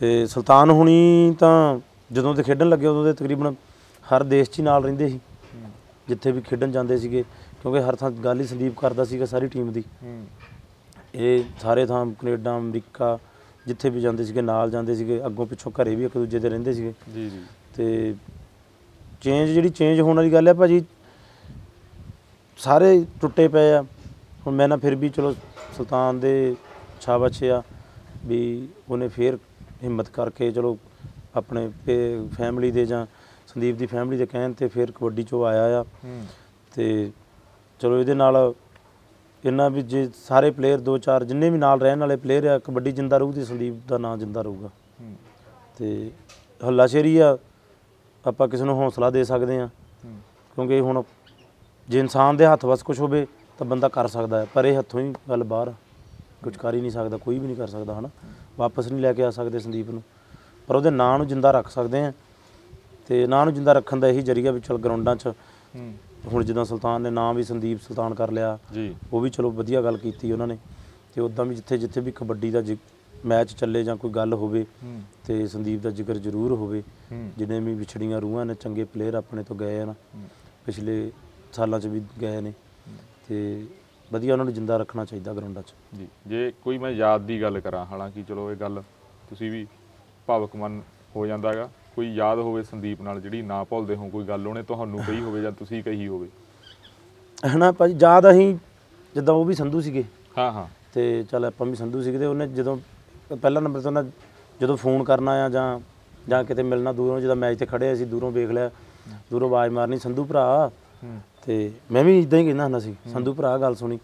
ਤੇ ਸੁਲਤਾਨ ਹੁਣੀ ਤਾਂ ਜਦੋਂ ਦੇ ਖੇਡਣ ਲੱਗੇ ਉਦੋਂ ਦੇ ਤਕਰੀਬਨ हर देश ही नाल रहिंदे सी, जिथे भी खेडन जाते थे क्योंकि हर थां गल ही संदीप करता सीगा सारी टीम दी। ये सारे थां कनेडा अमरीका जिथे भी जाते थे नाल जाते थे, अगों पिछों घरें भी एक दूजे दे रहिंदे सी। ते चेंज जिहड़ी चेंज होने वाली गल है भाजी, सारे टुटे पे आ हुण। मैं ना फिर भी चलो सुल्तान दे शाबाश आ भी उन्हें फिर हिम्मत करके चलो अपने फैमिली दे जां संदीप दी फैमिली दे कहन ते फिर कबड्डी चो आया आ ते चलो इहदे नाल इन्ना भी जे सारे प्लेयर दो चार जिन्ने भी नाल रहने वाले प्लेयर आ कबड्डी जिंदा रहूगी संदीप दा नाम जिंदा रहूगा ते हल्लाशेरी आ आपां किसी नूं हौसला दे सकदे आ क्योंकि हुण जे इंसान दे हत्थ वस कुछ होवे तो बंदा कर सकता है पर यह हथों ही गल बाहर कुछ कर ही नहीं सकता कोई भी नहीं कर सकता है ना वापस नहीं लैके आ सकते संदीप नूं पर उहदे नां नूं जिंदा रख सकते हैं तो नां नूं जिंदा रखण दा यही जरिया भी चल ग्राउंडां च हुण जिद्दां सुल्तान ने नाम भी संदीप सुल्तान कर लिया वो भी चलो वधिया गल कीती उन्होंने तो उदां भी जिथे जिथे भी कबड्डी दा मैच चले जां कोई गल होवे ते संदीप दा जिक्र जरूर होवे जिन्ने भी विछड़ियां रूहां ने चंगे प्लेयर अपने तो गए ना पिछले सालां च भी गए ने ते वधिया उन्हां नूं जिंदा रखना चाहिदा ग्राउंडां च जी। जे कोई मैं याद दी गल करां हालांकि चलो ये गल तुसीं भी भावक मन हो जांदा हैगा कोई याद होवे संदीप नाल जिहड़ी ना भुलदे हो कोई गल उहने तुहानूं कही होवे जां तुसीं कही होवे है ना भाजी याद अहीं जदां वो भी संधू सीगे हाँ हाँ ते चल आपां भी संधू सीगे ते उहने जदों पहला नंबर तो उन्हें जो फोन करना है जां किते मिलना दूरों जो मैच ते खड़े असीं दूरों वेख लिया दूरों आवाज़ मारनी संधू भरा तो मैं भी इदा ही कहना हुंदा सी संधू भरा गल सुनी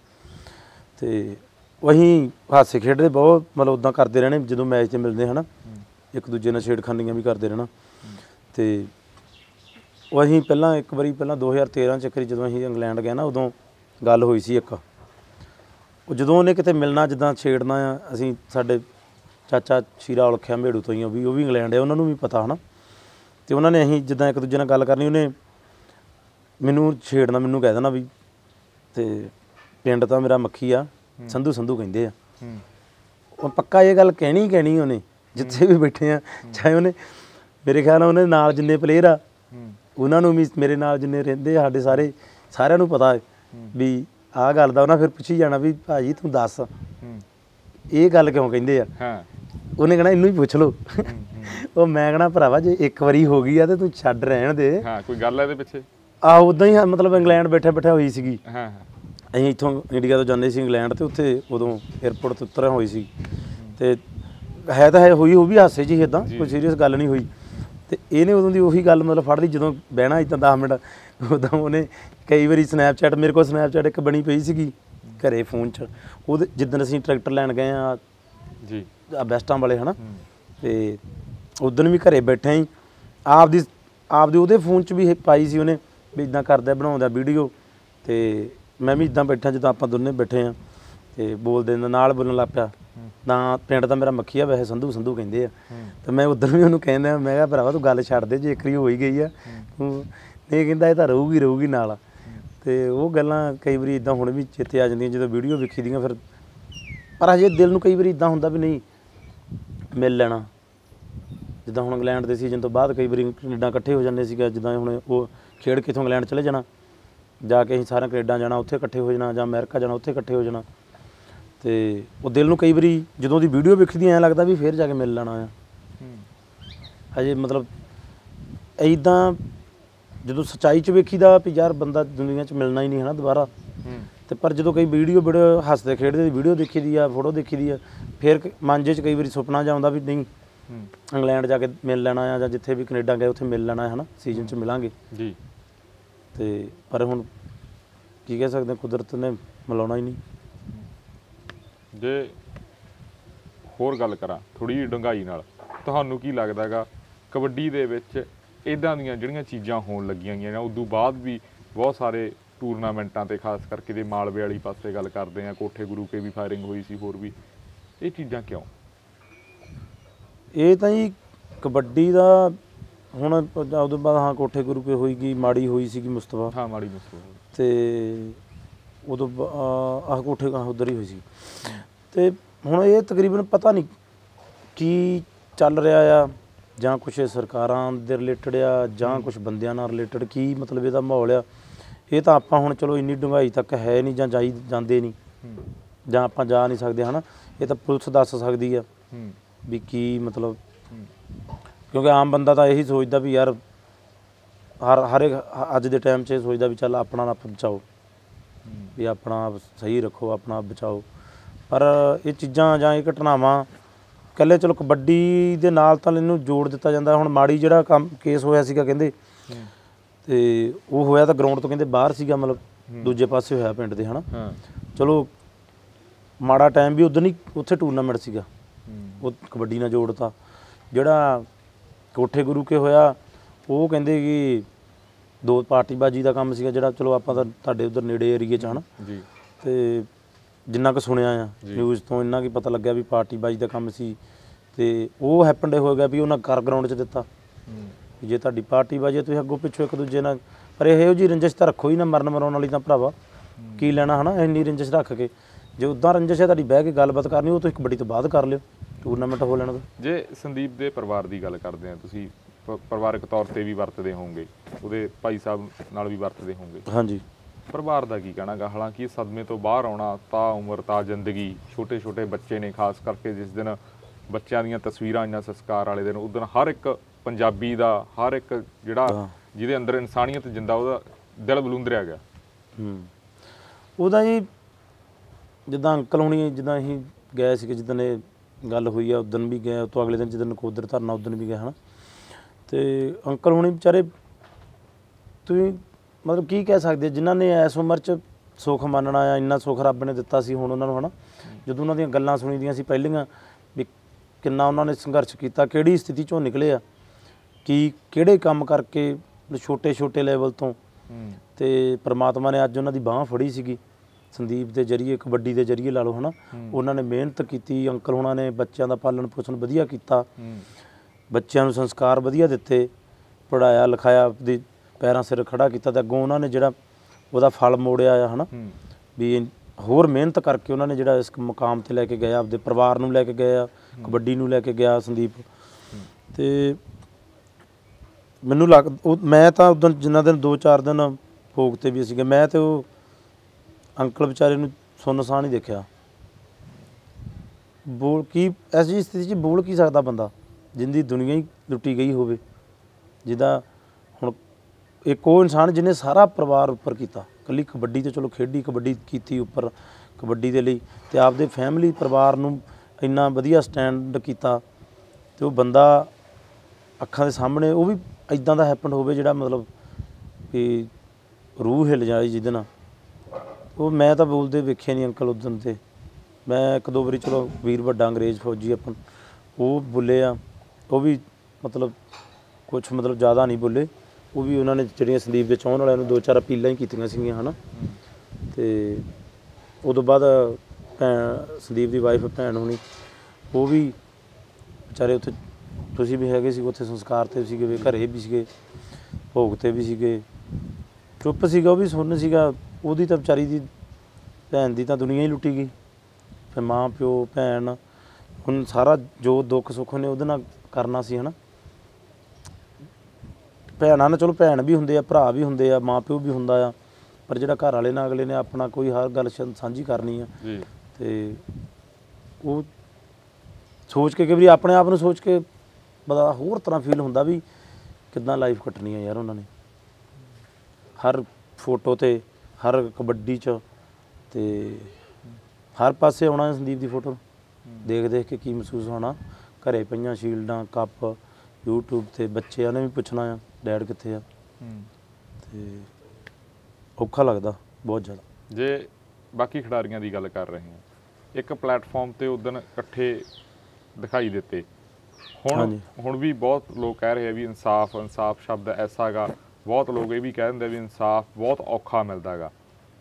तो अहीं हासे खेडदे बहुत मतलब उदा करते रहने जो मैच से मिलते है ना एक दूजे नाल छेड़खानियां भी करते रहना तो अहीं पहला एक बारी पहला 2013 च एक जो अहीं इंग्लैंड गए ना उदों गल होई सी एक जो उन्हें किते मिलना जिदा छेड़ना आ असीं साडे चाचा शीरा उलख्या मेड़ू तो ही भी इंग्लैंड है उन्होंने भी पता है ना तो उन्होंने अहीं जिदा एक दूजे नाल गल करनी उन्हें मैनू छेड़ना मैनू कह देना भी तो पिंड तो मेरा मक्खी आ संधू संधू कहते हैं पक्का ये गल कहनी कहनी उन्हें जिथे भी बैठे हैं चाहे उन्हें मेरे ख्याल उन्हें नाल जिन्ने प्लेयर आ उन्होंने भी मेरे नाल जिन्ने रहिंदे साडे सारे सारिआं नूं पता है भी आ गल दा उन्हां फिर पुछी जाना भी भाजी तूं दस ये गल क्यों कहंदे आ उन्हें कहना इनू ही पूछ लो वो मैं कहना भरावा जे एक बारी हो गई आ ते तू छड्ड रहण दे हां कोई गल है ते पिछे आ उदां ही मतलब इंग्लैंड बैठे बैठे हुई सीगी हां अहीं इथों इंडिया तो जांदे सी इंग्लैंड ते उत्थे उदों एयरपोर्ट तो उतरिया हुई सी ते है तो है हुई वो भी हासे जी इदां कोई सीरीयस गल नहीं हुई ते इहने उदों दी ओही गल मतलब फड़ ली जदों बहना इदां 10 मिनट उदां उन्हें कई बारी स्नैपचैट मेरे कोल स्नैपचैट एक बनी पई सीगी घरे फोन च वो जिदन असीं ट्रैक्टर लैन गए आ जी बेस्टां वाले है ना तो उदन भी घरे बैठे ही आपदी वो फोन च भी पाई सी उन्हें भी इदा करदा बनाउंदा वीडियो तो मैं भी इदा बैठा जो आप दोने बैठे हाँ तो बोलते नाल बोलन लग पिया ना पिंड तो मेरा मक्खी आ वैसे संधू संधू कहते हैं तो मैं उदन भी उन्होंने कहना मैं क्या भरावा तू गल छड्ड दे जे एक हो ही गई है तू नहीं कहता ये तो रहूगी रहूगी नाल तो वो गल्लां कई बार इदा हुण भी चेते आ जांदियां जदों वीडियो वेखी दी फिर पर हजे दिल नूं कई बार इदा हुंदा भी नहीं मिल लेना जिदा हुण इंग्लैंड के सीजन तो बाद कई बार कनेडा इकट्ठे हो जाते हैं जिदा हुण वो खेड के इथों इंग्लैंड चले जाना जाके असीं सारा कनेडा जाना उत्थे इकट्ठे हो जाना जां अमेरिका जाना उत्थे इकट्ठे हो जाना तो वो दिल नूं कई बार जदों दी वीडियो वेखदी ऐ लगदा भी फिर जाके मिल लेना आ हजे मतलब इदा जो सच्चाई च वेखीदा भी यार बंदा दुनिया च मिलना ही नहीं है ना दोबारा तो पर जो कई वीडियो बड़े हसते खेडते वीडियो देखी दी आ फोटो देखी दी आ फिर मन जे कई बार सुपना जांदा भी नहीं इंग्लैंड जाके मिल लेना आ जां जिथे भी कनेडा गए उत्थे मिल लेना है ना सीजन च मिलांगे जी तो पर हुण की कह सकते कुदरत ने मिलाउणा ही नहीं जे होर गल करां थोड़ी जी डंगाई नाल तुहानूं की लगदा हैगा कबड्डी दे विच इदां दीआं जिहड़ियां चीज़ां होण लगियां गईआं उदों बाद भी बहुत सारे टूरनामेंटां ते खास करके जे मालवे वाली पासे गल करदे आ कोठे गुरू के भी फायरिंग होई सी होर भी ये चीज़ां क्यों ये तां जी कबड्डी दा हुण उदों बाद हाँ कोठे गुरू के होई गई माड़ी होई सी मुस्तफा हाँ माड़ी मुस्तफा ते उदों आह कोठे उधर ही होई सी ते हुण ये तकरीबन पता नहीं की चल रहा आ जां कुछ सरकारां दे रिलेटिड आ जां कुछ बंदियां नाल रिलेटिड की मतलब इहदा माहौल आ ये तो आपां हुण चलो इन्नी डुंघाई तक है नहीं जां जाई जांदे नहीं जां आपां जा नहीं सकदे है ना ये तो पुलिस दस सकदी आ भी की मतलब क्योंकि आम बंदा तो यही सोचदा भी यार हर एक अज दे टाइम 'च ये सोचदा भी चल अपना आप बचाओ भी अपना आप सही रखो अपना आप बचाओ पर ये चीज़ा जां ये घटनावां कल्ले चलो कबड्डी दे नाल तां इन्नू जोड़ दिता जांदा। हुण माड़ी जिहड़ा काम केस होया सीगा कहंदे ते ओह होया तां ग्राउंड तो कहंदे बाहर सीगा, मतलब दूजे पासे होया पिंड दे, है ना। चलो माड़ा टाइम भी उदन ही उत्थे टूरनामेंट सीगा, वो कबड्डी नाल जोड़ता। जिहड़ा कोठे गुरु के होया वो कहंदे कि दो पार्टीबाजी का काम सीगा, जिहड़ा चलो आपां तां तुहाडे उधर नेड़े एरिए च, है ना। ते जिन्ना कुछ सुनिया आ न्यूज़ तो इन्ना की पता लग्या भी पार्टीबाजी का काम सी। ते वो हैपन हो गया भी उन्हें घर ग्राउंड च दिता, जे तुहाडी पार्टीबाजी तुसीं अग्गों पिछों एक दूजे नाल। पर इहो जी रंजिश तां रखो ही ना, मरण मराउण वाली तां भरावा की लैना, है ना। इन्नी रंजिश रख के जो उदां रंजिश है तुहाडी बह के गलबात करनी, वो तो कबड्डी तो बाद कर लिओ, टूरनामेंट हो लैणा। जे संदीप दे परिवार की गल करदे आ, तुसीं परिवारक तौर ते भी वरतदे होवोगे, उहदे भाई साहब नाल भी वरतदे होवोगे। हाँ जी, परिवार का की कहना गा? हालांकि सदमे तो बाहर आना, ता उम्र ता जिंदगी, छोटे छोटे बच्चे ने, खास करके जिस दिन बच्चों दी तस्वीरां आईयां संस्कार वाले दिन, उस दिन हर एक पंजाबी का, हर एक जिहड़ा जिहदे अंदर इंसानियत जिंदा, उहदा दिल बलूंदरिया गया। उहदा जी जिद्दां अंकल होनी, जिद्दां असीं गए सी, जिद्दन ये गल हुई है उदन भी गए, तो अगले दिन जिद्दन नकोदर धरना उदन भी गए, है ना। तो अंकल होनी बेचारे तुसीं मतलब की कह सकते, जिन्हों ने इस उम्र च सुख मानना है, इन्ना सुख रब ने दिता सी। हुण उन्होंने, है ना, जो उन्होंने गल्लां सुनी दियां सी पहलियां भी किन्ना उन्होंने संघर्ष किया, किहड़ी स्थिति चों निकले आ, कि किहड़े काम करके छोटे छोटे लैवल तो, ते परमात्मा ने अज उन्हों की बाँह फड़ी सीगी संदीप के जरिए, कबड्डी के जरिए ला लो, है ना। उन्होंने मेहनत की, अंकल उन्होंने ने बच्चों का पालन पोषण वधिया किया, बच्चों संस्कार वधिया दिते, पढ़ाया लिखाया, अपनी पैरों सिर खड़ा किया। तो अगों उन्होंने जिहड़ा उहदा फल मोड़िया, है ना, भी होर मेहनत करके उन्होंने जिहड़ा इस मुकाम ते लैके गया, अपने परिवार नूं लैके गया, कबड्डी नूं लैके गया संदीप। ते मैनूं मैं तां उदन जिन्ना दिन दो चार दिन भोग ते भी सीगे, मैं ते अंकल बेचारे नूं सुनसान ही देखिया। बोल की ऐसी स्थिति च बोल की सकदा बंदा, जिंदी दुनिया ही लुटी गई होवे, जिहदा एक वो इंसान जिन्हें सारा परिवार उपर किया, कली कबड्डी तो चलो खेडी, कबड्डी की उपर कबड्डी के लिए, तो आपदे फैमिली परिवार नूं इन्ना वधिया स्टैंड किया। तो बंदा अखां दे सामने वो भी इदां दा हैपन होवे जिहड़ा मतलब कि रूह हिल जाए जिहदे नाल। वो मैं तो बोलदे वेखे नहीं अंकल उदन ते, मैं एक दो बारी चलो वीर वड्डा अंग्रेज़ फौजी अपन वो बोले आ, वो भी मतलब कुछ मतलब ज़्यादा नहीं बोले, वो भी उन्होंने जड़िया संदीप के चाहन वाले दो चार अपील ही कीतियां सीगियां, है ना। तो उदों बाद भैन संदीप की वाइफ भैन होनी, वो भी बेचारे उत्थे तुसीं भी हैगे सी, उत्थे संस्कार ते सीगे, वे घरे भी सीगे, भोग ते भी सीगे, चुप सीगा, वो भी सुन सीगा। उहदी तां बेचारी दी भैन दी तां दुनिया ही लुटी गई, फिर माँ प्यो भैन, हुण सारा जो दुख सुख ने उहदे नाल करना सी, है ना। भैन ने चलो भैन भी होंगे, भरा भी होंगे, माँ प्यो भी होंगे आ, पर जो घर वाले ना अगले ने अपना कोई हर गल साझी करनी है। तो वो सोच के भी अपने आप में सोच के बड़ा होर तरह फील होंदा भी कितना लाइफ कटनी है यार। उन्होंने हर फोटो ते, हर कबड्डी च ते हर पासे आना संदीप की फोटो देख देख के की महसूस होना। घरे पईयां शील्डां, कप, यूट्यूब ते बच्चे ने भी पूछना आ डैड कित्थे आ, औखा लगता बहुत ज़्यादा। जे बाकी खिडारियां दी गल कर रहे हैं, एक प्लेटफॉर्म ते उदन इकट्ठे दिखाई दिते, हुण हुण भी बहुत लोग कह रहे हैं भी इंसाफ, इंसाफ शब्द ऐसा गा, बहुत लोग ये भी कह दिंदे भी इंसाफ बहुत औखा मिलदा गा।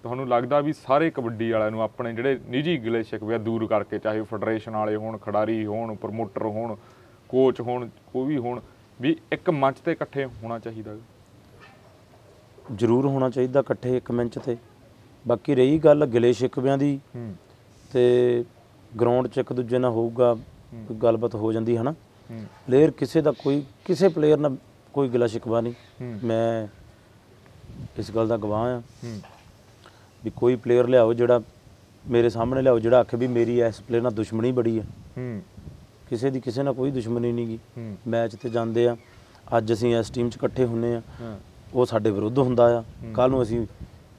तुहानूं लगदा भी सारे कबड्डी वालियां नूं अपने जिहड़े निजी गिले शिकवे दूर करके, चाहे फैडरेशन वाले होण, खिडारी होण, प्रमोटर होण, कोच होण, कोई भी होण, भी एक मंच ते इकट्ठे होना चाहिए, जरूर होना चाहिए इकट्ठे एक मंच ते। बाकी रही गल गिले शिकवियां दी, ते ग्राउंड च एक दूजे नाल होऊगा गलबात हो जाती है ना। प्लेयर किसी का कोई किसी प्लेयर नाल कोई गिला शिकवा नहीं, मैं इस गल का गवाह हाँ भी कोई प्लेयर लियाओ जिहड़ा मेरे सामने लियाओ जिहड़ा आखे भी मेरी इस प्लेयर नाल दुश्मनी बड़ी है, किसी की किसी ना कोई दुश्मनी नहीं गी। मैच ते जांदे आ, अज असीं इस टीम च इकट्ठे हुन्ने आ, वो साडे विरुद्ध हुंदा आ, कल नूं असीं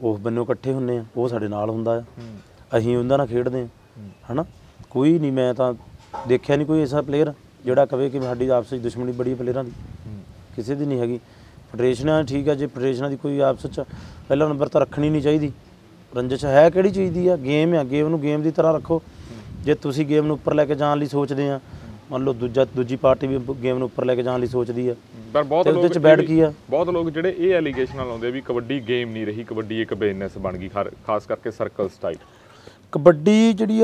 उस बन्नों इकट्ठे हुन्ने आ, वो साडे नाल हुंदा आ, असीं उन्हां नाल खेडदे आ। है ना। कोई नहीं, मैं तो देखा नहीं कोई ऐसा प्लेयर जोड़ा कहे कि साड़ी आपस दुश्मनी बड़ी प्लेयर की, किसी की नहीं हैगी। फेडरेशन ठीक है, जो फेडरेशन की कोई आपस पहला नंबर तो रखनी नहीं चाहिए। रंजिश है कि चीज़ की है, गेम है, गेम को गेम की तरह रखो। जे तुम गेम में उपर लैके जाने सोचते हैं, मान लो दूजा दूजी पार्टी भी गेम में उपर लैके जाने सोचती है, पर बहुत लोग बैठ गई है। बहुत लोग जोड़े ये एलीगेशन लाते भी कबड्डी गेम नहीं रही, कबड्डी एक बिजनेस बन गई, खास करके सर्कल स्टाइल। कबड्डी जी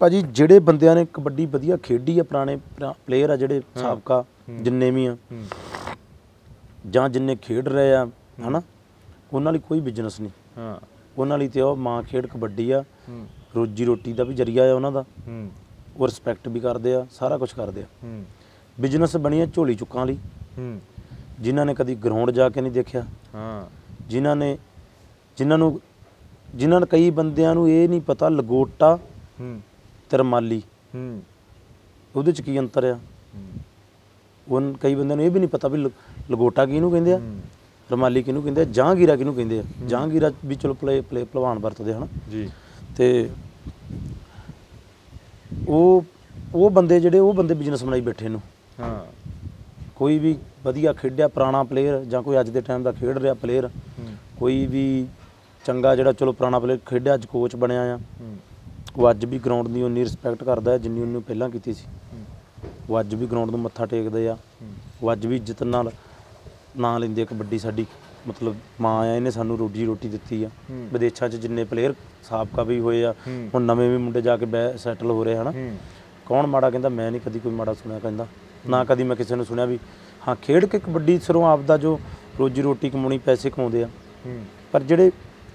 भाजी जोड़े बंद ने कबड्डी वधिया खेडी है, पुराने प्लेयर आ जोड़े सबका जिन्ने भी आ जिन्ने खेड रहे आ है ना, उन्होंने कोई बिजनेस नहीं। उन्होंने तो माँ खेड कबड्डी आ, रोजी रोटी का भी जरिया है उन्हों का, वो रिस्पैक्ट भी करते हैं, सारा कुछ करते हैं। बिजनेस बनी है झोली चुक्कों ली, जिन्होंने कभी ग्राउंड जाके नहीं देखा, जिन्होंने जिन्होंने कई बंद नहीं पता लगोटा तिरमाली वो की अंतर आ। कई बंद यह भी नहीं पता भी लगोटा किनू कहें, रमाली किनू कहें, जहांगीरा किनू कहें। जहांगीरा भी चलो प्ले प्ले भलवान वरतते है ना जी, ते वो बंदे जिहड़े वो बंदे बिजनेस बनाई बैठे नू। कोई भी वधिया खेडिया पुराना प्लेयर जां कोई अज दे टाइम दा खेड रहा प्लेयर, कोई भी चंगा जिहड़ा चलो पुराना प्लेयर खेडिया अज कोच बनिया आ, वो अज भी ग्राउंड दी उन्नी रिस्पैक्ट करदा है जिन्नी उन्होंने पहलां कीती सी। वो अज भी ग्राउंड नूं मत्था टेकदे आ, वो अज भी जित नाल नां लैंदे कबड्डी साडी मतलब माँ आ, इन्हें सानू रोजी रोटी दिती आ। विदेशों जिन्ने प्लेयर साबका भी होए आ, हुण नवे भी मुंडे जाके बै सैटल हो रहे है ना। कौन माड़ा कहता, मैं नहीं कभी कोई माड़ा सुनिया कहता, ना कभी मैं किसी ने सुनिया भी। हाँ, खेड के कबड्डी सिरों आपदा जो रोजी रोटी कमानी पैसे कमाते हैं, पर जोड़े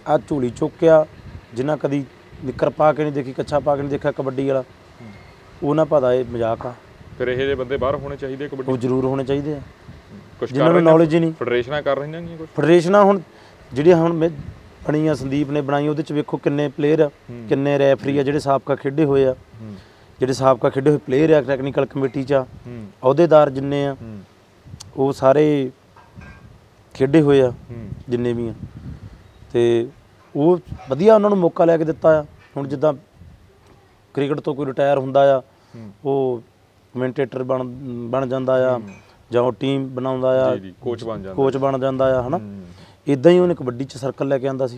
आ झोली चुक आ जिन्हें कभी निकर पा के नहीं देखी, कच्छा पा के नहीं देखा कबड्डी वाला, उन्हें पता है मजाक आ। फिर ये बंदे बाहर होने चाहिए, वो जरूर होने चाहिए जिन्होंने नॉलेज ही नहीं। फेडरेशन कर रही हैं कुछ, फेडरेशन हम जी हम बनी आ, संदीप ने बनाई, वो वेखो किन्ने प्लेयर आ, किन्ने रैफरी आ, जोड़े सबका खेडे हुए आ, जोड़े सबका खेडे हुए प्लेयर आ, टैक्नीकल कमेटी चा अहुदेदार जिन्ने आ, वो सारे खेडे हुए आ जिन्ने भी आ, तो वो वधिया उन्होंने मौका लैके दिता आ। हुण जिद्दां क्रिकेट तो कोई रिटायर हुंदा आ, वो कमेंटेटर बन जांदा आ, जाओ टीम बनाउंदा आ, कोच बन जांदा आ है ना। इदां ही उन्हें कबड्डी च सर्कल लैके आंदा सी।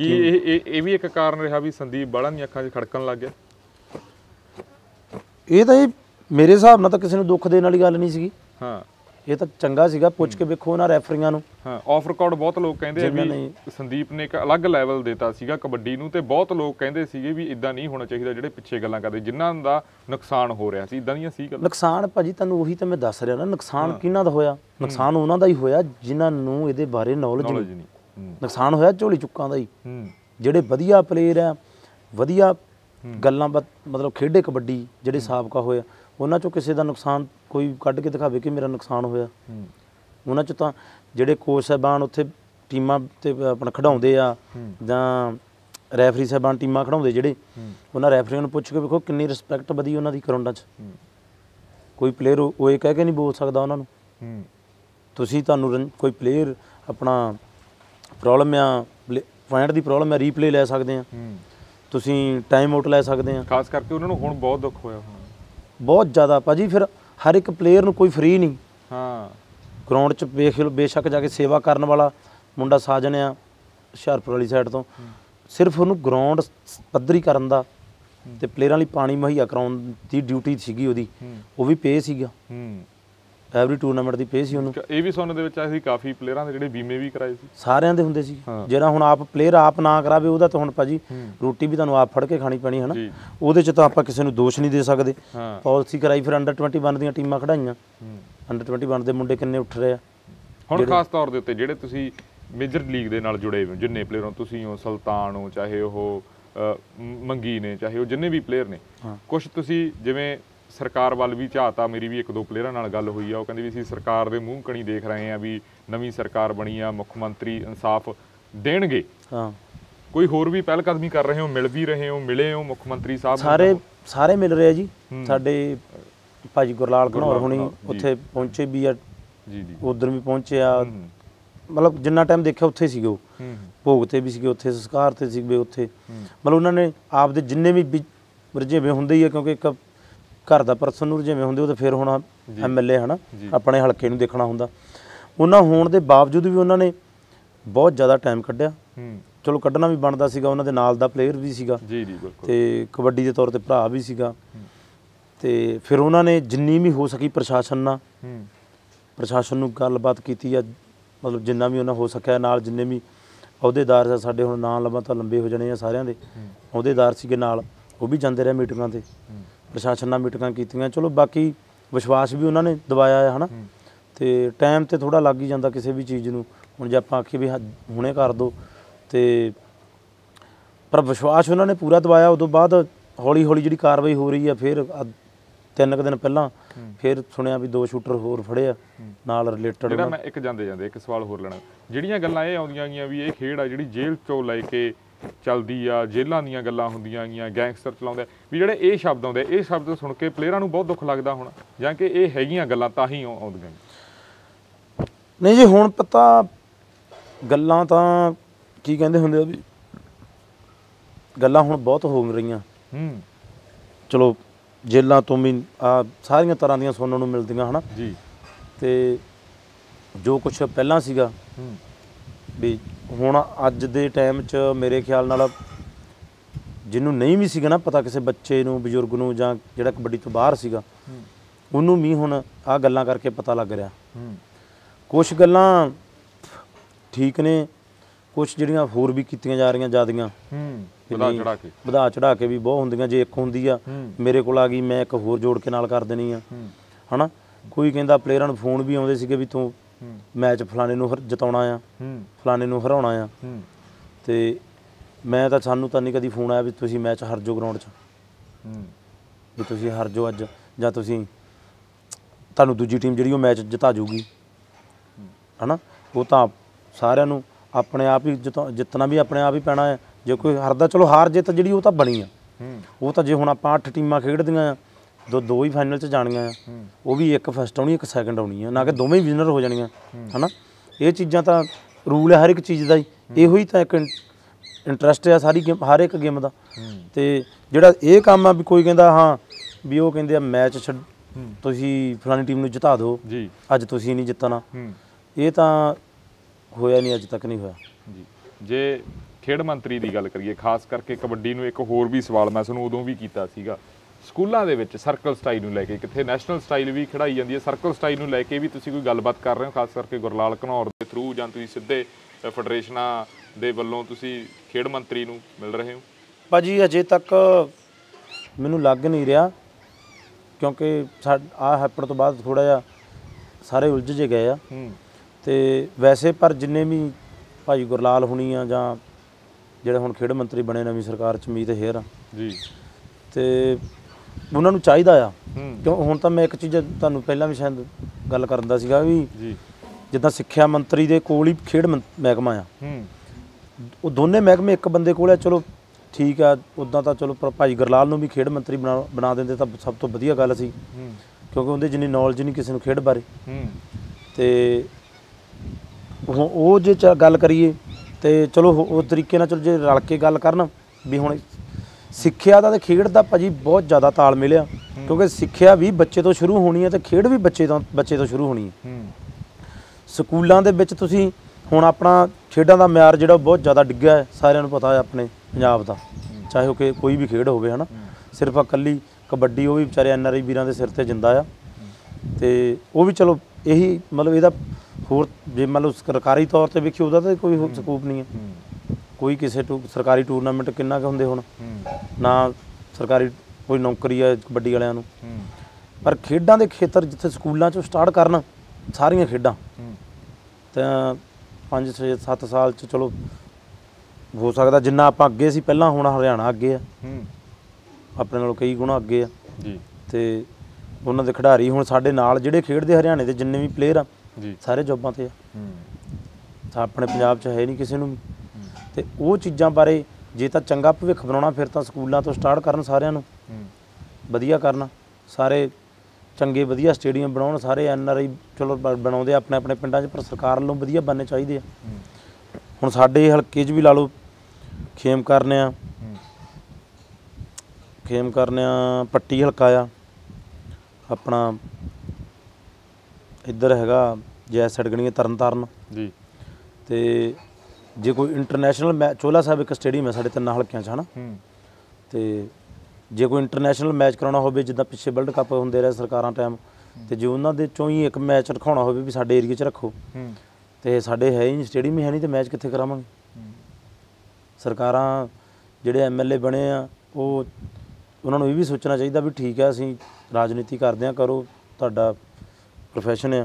ये भी एक कारण रहा भी संदीप बाला दी अखां च खड़कन लग गया। ये तो मेरे हिसाब नाल तो किसी ने दुख देने वाली गल नहीं सीगी। हाँ, ये तो चंगा सीगा, पुछ के वेखो ना रेफरियां नूं। हाँ, ऑफ रिकॉर्ड बहुत लोग कहते हैं संदीप ने एक अलग लैवल देता सीगा कबड्डी नूं, ते बहुत लोग कहते सीगे भी इदां नहीं होना चाहिदा, जिहड़े पिछे गल्लां करदे जिन्हां दा नुकसान हो रहा सी, इदां दी सी गल। नुकसान भाजी तुहानूं उही तो मैं दस रहा ना, नुकसान किन्हां दा होया, नुकसान उन्हां दा ही होया जिन्हां नूं इहदे बारे नॉलेज नहीं। नुकसान होया झोली चुक्कां दा ही, जिहड़े वधिया प्लेयर आ, वधिया गल्लां मतलब खेडे कबड्डी जिहड़े साबका होया, उन्हां चों किसी दा नुकसान कोई कढ़ के दिखावे कि मेरा नुकसान होया। उन्हां चों तां जिहड़े कोच साहबान उत्थे टीमां ते अपना खड़ाउंदे आ, जां रैफरी साहबान टीमां खड़ाउंदे जिहड़े, उन्हां रैफरियां नूं पुछ के वेखो किन्नी रिस्पैक्ट वधी उन्हां दी ग्राउंडां 'च। कोई प्लेयर ओए कह के नहीं बोल सकदा उन्हां नूं। तुसीं तुहानूं कोई प्लेयर अपना प्रॉब्लम आ, पॉइंट दी प्रॉब्लम आ, रीप्ले लै सकदे आ, तुसीं टाइम आउट लै सकदे आ। खास करके उन्हां नूं हुण बहुत दुख होया, बहुत ज़्यादा भाजी। फिर हर एक प्लेयर नूं कोई फ्री नहीं। हाँ, ग्राउंड च बेशक जाके सेवा करने वाला मुंडा साजन आ हुशियारपुर वाली साइड तो, सिर्फ उन्होंने ग्राउंड पद्धरी करन दा ते प्लेयरां लई पानी मुहैया कराउण दी ड्यूटी सीगी उहदी, वो भी पे सीगा, एवरी टूरनामेंट दी पे सी उन्होंने। ये भी सुनने दे विच आया सी काफ़ी प्लेयरां दे जिहड़े बीमे भी कराए सी, सारियां दे हुंदे सी। जिहड़ा हुण आप प्लेयर आप ना करावे उहदा तां हुण भाजी रोटी भी तुहानूं आप फड़ के खानी पैणी है ना, उहदे च तां आपां किसी नूं दोष नहीं दे सकदे। पॉलिसी कराई, फिर अंडर 21 दीयां टीमां खड़ाइयां, अंडर 21 दे मुंडे किन्ने उठ रहे आ हुण। खास तौर दे उत्ते जिहड़े तुसीं मेजर लीग दे नाल जुड़े हो, जिन्ने प्लेयर हो तुसीं हो, सुल्तान हो, चाहे ओह मंगी ने, चाहे ओह जिन्ने भी प्लेयर ने, कुछ तुसीं जिवें सरकार वाल भी चाहता। मेरी भी एक दो प्लेयर नाल गल हुई है, वो कहते भी असीं सरकार दे मूँह कणी देख रहे हैं भी नवीं सरकार बनी आ, मुख्य मंत्री इंसाफ देणगे। हाँ, कोई होर भी पहलकदमी कर रहे हो, मिल भी रहे हो, मिले हो मुख्य मंत्री साहब? सारे मिल रहे जी, साडे भाजी गुरलाल घनौर होनी उत्थे पहुंचे भी आ, उधर भी पहुंचे आ, मतलब जिन्ना टाइम देखा उत्थे सीगे वो भोग ते भी सीगे उत्थे संस्कार ते सीगे उत्थे मतलब उन्होंने आपदे जिन्ने भी रजेवे होंदे ही है क्योंकि एक घर का परसन रुझेवे होंदे वो तो फिर होना MLA है ना अपने हल्के नूं देखना हुंदा। उन्हां होण दे बावजूद भी उन्होंने बहुत ज़्यादा टाइम कड्ढिया। चलो कड्ढना भी बनदा सीगा, उन्हां दे नाल दा प्लेयर भी सीगा ते कबड्डी दे तौर ते भरा भी सीगा ते फिर उन्होंने जिन्नी भी हो सकी प्रशासन नूं गलबात कीती आ। मतलब जिन्ना भी उन्हें हो सकिया नाल जिन्ने भी अहुदेदार है साढ़े हुण नाम लवां तां लंबे हो जाने आ सारियां दे अहुदेदार सीगे नाल वो भी जाते रहे मीटिंगां ते प्रशासन नाल मीटिंगां कीतियां। चलो बाकी विश्वास भी उन्होंने दवाया है ना ते टाइम तो थोड़ा लग ही जाता किसी भी चीज़ नूं। हुण जे आपां आखीए भी हुणे कर दो ते पर विश्वास उन्होंने पूरा दवाया। उदों बाद हौली हौली जिहड़ी कार्रवाई हो रही है फिर 3 दिन पहला फिर सुनिया भी 2 शूटर होर फड़े आ नाल रिलेटेड। ਜਿਹੜਾ ਮੈਂ ਇੱਕ ਜਾਂਦੇ ਜਾਂਦੇ ਇੱਕ ਸਵਾਲ ਹੋਰ ਲੈਣਾ, ਜਿਹੜੀਆਂ ਗੱਲਾਂ ਇਹ ਆਉਂਦੀਆਂ ਗਈਆਂ ਵੀ ਇਹ ਖੇਡ ਆ ਜਿਹੜੀ ਜੇਲ੍ਹ ਤੋਂ ਲੈ ਕੇ ਚੱਲਦੀ ਆ, ਜੇਲ੍ਹਾਂ ਦੀਆਂ ਗੱਲਾਂ ਹੁੰਦੀਆਂ ਗਈਆਂ, ਗੈਂਗਸਟਰ ਚਲਾਉਂਦੇ ਵੀ ਜਿਹੜੇ ਇਹ ਸ਼ਬਦ ਆਉਂਦੇ ਇਹ ਸ਼ਬਦ ਸੁਣ ਕੇ ਪਲੇਅਰਾਂ ਨੂੰ ਬਹੁਤ ਦੁੱਖ ਲੱਗਦਾ ਹੋਣਾ ਜਾਂ ਕਿ ਇਹ ਹੈਗੀਆਂ ਗੱਲਾਂ ਤਾਂ ਹੀ ਆਉਂਦੀਆਂ ਨਹੀਂ ਜੀ। ਹੁਣ ਪਤਾ ਗੱਲਾਂ ਤਾਂ ਕੀ ਕਹਿੰਦੇ ਹੁੰਦੇ ਆ ਵੀ ਗੱਲਾਂ ਹੁਣ ਬਹੁਤ ਹੋ ਰਹੀਆਂ। ਚਲੋ जेलों तो भी सारिया तरह दीयां सुनने को मिलती है ना तो जो कुछ पहला सीगा भी हुण अज दे टाइम च मेरे ख्याल नाल जिन्नू नहीं भी सीगा ना पता किसी बच्चे नूं बजुर्ग नूं जां जिहड़ा कबड्डी तो बाहर सीगा उन्नू भी हुण आ गल्लां करके पता लग रहा। कुछ गल्लां ठीक ने, कुछ जिहड़ियां होर भी कीतियां जा रहियां ज्यादियां ਵਧਾ ਚੜਾ ਕੇ ਵੀ ਬਹੁਤ ਹੁੰਦੀਆਂ। ਜੇ ਇੱਕ ਹੁੰਦੀ ਆ ਮੇਰੇ ਕੋਲ ਆ ਗਈ ਮੈਂ ਇੱਕ ਹੋਰ ਜੋੜ ਕੇ ਨਾਲ ਕਰ ਦੇਣੀ ਆ ਹੈ ਨਾ। ਕੋਈ ਕਹਿੰਦਾ ਪਲੇਅਰਾਂ ਨੂੰ ਫੋਨ ਵੀ ਆਉਂਦੇ ਸੀਗੇ ਵੀ ਤੂੰ ਮੈਚ ਫਲਾਣੇ ਨੂੰ ਜਿਤਾਉਣਾ ਆ ਫਲਾਣੇ ਨੂੰ ਹਰਾਉਣਾ ਆ ਤੇ ਮੈਂ ਤਾਂ ਸਾਨੂੰ ਤਾਂ ਨਹੀਂ ਕਦੀ ਫੋਨ ਆਇਆ ਵੀ ਤੁਸੀਂ ਮੈਚ ਹਾਰ ਜਾਓ ਗਰਾਊਂਡ 'ਚ ਵੀ ਤੁਸੀਂ ਹਾਰ ਜਾਓ ਅੱਜ ਜਾਂ ਤੁਸੀਂ ਤੁਹਾਨੂੰ ਦੂਜੀ ਟੀਮ ਜਿਹੜੀ ਉਹ ਮੈਚ ਜਿਤਾ ਜੂਗੀ ਹੈ ਨਾ। ਉਹ ਤਾਂ ਸਾਰਿਆਂ ਨੂੰ ਆਪਣੇ ਆਪ ਹੀ ਜਿੱਤਣਾ भी अपने आप ही पैना है। जो कोई हारदा चलो हार जित जी वो तो बनी है वो तो जो हम आप 8 टीम खेडदियां आ दो ही फाइनल च जानिया आ वो भी एक फस्ट आनी एक सैकेंड आनी है ना कि दोवें ही विनर हो जानिया है ना। ये चीज़ा तो रूल है हर एक चीज़ का ही यो ही तो एक इंट्रस्ट है सारी गेम हर एक गेम का। तो जोड़ा ये काम आ भी कोई कहता हाँ भी वो कहें मैच छ फलानी टीम जिता दो अज तुसी नहीं जितना ये तो होया नहीं अज तक नहीं होया जी। जे खेड मंत्री की गल करिए खास करके कबड्डी में एक होर भी सवाल मैं सूँ उदों भी किया स्कूलों के सर्कल स्टाइल में लैके कितने नैशनल स्टाइल भी खिलाई जाती है सर्कल स्टाइल में लैके भी कोई गलबात कर रहे हो खास करके गुरलाल घनौर के थ्रू जां सीधे फैडरेशन के वलों खेड मंत्री नूं मिल रहे हो? भाजी अजे तक मैनूं लग नहीं रहा क्योंकि हैपन तो बाद थोड़ा जिहा सारे उलझ जे गए आ ते वैसे पर जिन्ने भी भाई गुरलाल होनी आ जां ਜਿਹੜੇ ਹੁਣ ਖੇਡ ਮੰਤਰੀ ਬਣੇ ਨਵੀਂ ਸਰਕਾਰ ਚ ਮੀਤ ਹੈਰ ਜੀ ਤੇ ਉਹਨਾਂ ਨੂੰ ਚਾਹੀਦਾ ਆ ਕਿਉਂ ਹੁਣ ਤਾਂ ਮੈਂ ਇੱਕ ਚੀਜ਼ ਤੁਹਾਨੂੰ ਪਹਿਲਾਂ ਵੀ ਸ਼ਾਇਦ ਗੱਲ ਕਰਦਾ ਸੀਗਾ ਵੀ ਜੀ ਜਿੱਦਾਂ ਸਿੱਖਿਆ ਮੰਤਰੀ ਦੇ ਕੋਲ ਹੀ ਖੇਡ ਮਹਿਕਮਾ ਆ ਉਹ ਦੋਨੇ ਮਹਿਕਮੇ ਇੱਕ ਬੰਦੇ ਕੋਲ ਆ। ਚਲੋ ਠੀਕ ਆ ਉਦਾਂ ਤਾਂ ਚਲੋ ਭਾਈ ਗੁਰਲਾਲ ਨੂੰ ਵੀ ਖੇਡ ਮੰਤਰੀ ਬਣਾ ਦਿੰਦੇ ਤਾਂ ਸਭ ਤੋਂ ਵਧੀਆ ਗੱਲ ਸੀ ਕਿਉਂਕਿ ਉਹਦੇ ਜਿੰਨੀ ਨੌਲੇਜ ਨਹੀਂ ਕਿਸੇ ਨੂੰ ਖੇਡ ਬਾਰੇ ਤੇ ਉਹ ਜੇ ਗੱਲ ਕਰੀਏ तो चलो उस तरीके चलो जो रल के गल कर भी हम सिक्ख्या का तो खेड का भाजी बहुत ज़्यादा तालमेल आ क्योंकि सिक्ख्या भी बच्चे तो शुरू होनी है तो खेड भी बच्चे तो शुरू होनी है। स्कूलों के हम अपना खेडों का म्यार जो बहुत ज़्यादा डिग्या है सारे पता है अपने पंजाब का चाहे वो कोई भी खेड हो ना सिर्फ इकली कबड्डी वो भी बेचारे NRI वीरों के सिर पर जिंदा आ तो वह भी चलो यही मतलब यदा होर जे मान लो सरकारी तौर पर वेखी उदा तो कोई सकूप नहीं है कोई किसी सरकारी टूरनामेंट कि होंगे हुण ना सरकारी कोई नौकरी है कबड्डी वालों पर खेडों के खेतर जिथे स्कूलों चो स्टार्ट करना सारिया खेडा तो 5-7 साल चलो हो सकता जिन्ना आप अगे से पहला होना हरियाणा अगे है अपने नालों कई गुणा अगे है तो उन्होंने खिडारी हुण साडे नाल जिहड़े खेडदे हरियाणे के जिन्ने भी प्लेयर आ सारे जॉबां ते अपने पंजाब च है नहीं किसी नूं ते वो चीज़ां बारे जे तां चंगा भविख बनाउणा फिर तां स्कूलां तो स्टार्ट करन सारियां नूं वधिया करना सारे ਚੰਗੇ ਵਧੀਆ ਸਟੇਡੀਅਮ ਬਣਾਉਣ ਸਾਰੇ NRI ਚਲੋ ਬਣਾਉਂਦੇ ਆਪਣੇ ਆਪਣੇ ਪਿੰਡਾਂ 'ਚ ਪਰ ਸਰਕਾਰ ਵੱਲੋਂ ਵਧੀਆ ਬਣਨੇ ਚਾਹੀਦੇ ਆ। ਹੁਣ ਸਾਡੇ ਹਲਕੇ 'ਚ ਵੀ ਲਾ ਲਓ ਖੇਮ ਕਰਨੇ ਆ ਪੱਟੀ ਹਲਕਾ ਆ ਆਪਣਾ ਇੱਧਰ ਹੈਗਾ ਜੈ ਸੜਗਣੀਆਂ ਤਰਨਤਾਰਨ ਜੀ। ਤੇ जे कोई इंटरनेशनल मैच चोला साहब एक स्टेडियम है साढ़े 3 हल्कियां च है ना, तो जे कोई इंटरनेशनल मैच कराना हो जिदा पिछे वर्ल्ड कप होंदे रहे सरकारां टाइम, तो जो उन्होंने दे चों ही एक मैच रखाना हो भी साडे एरिया च रखो, तो साडे है ही स्टेडियम ही है नहीं तो मैच कित्थे करावांगे। सरकारां जिहड़े MLA बने आ उन्हां नूं भी सोचना चाहिए भी ठीक है असीं राजनीति करदे आ करो तुहाडा प्रोफैशन है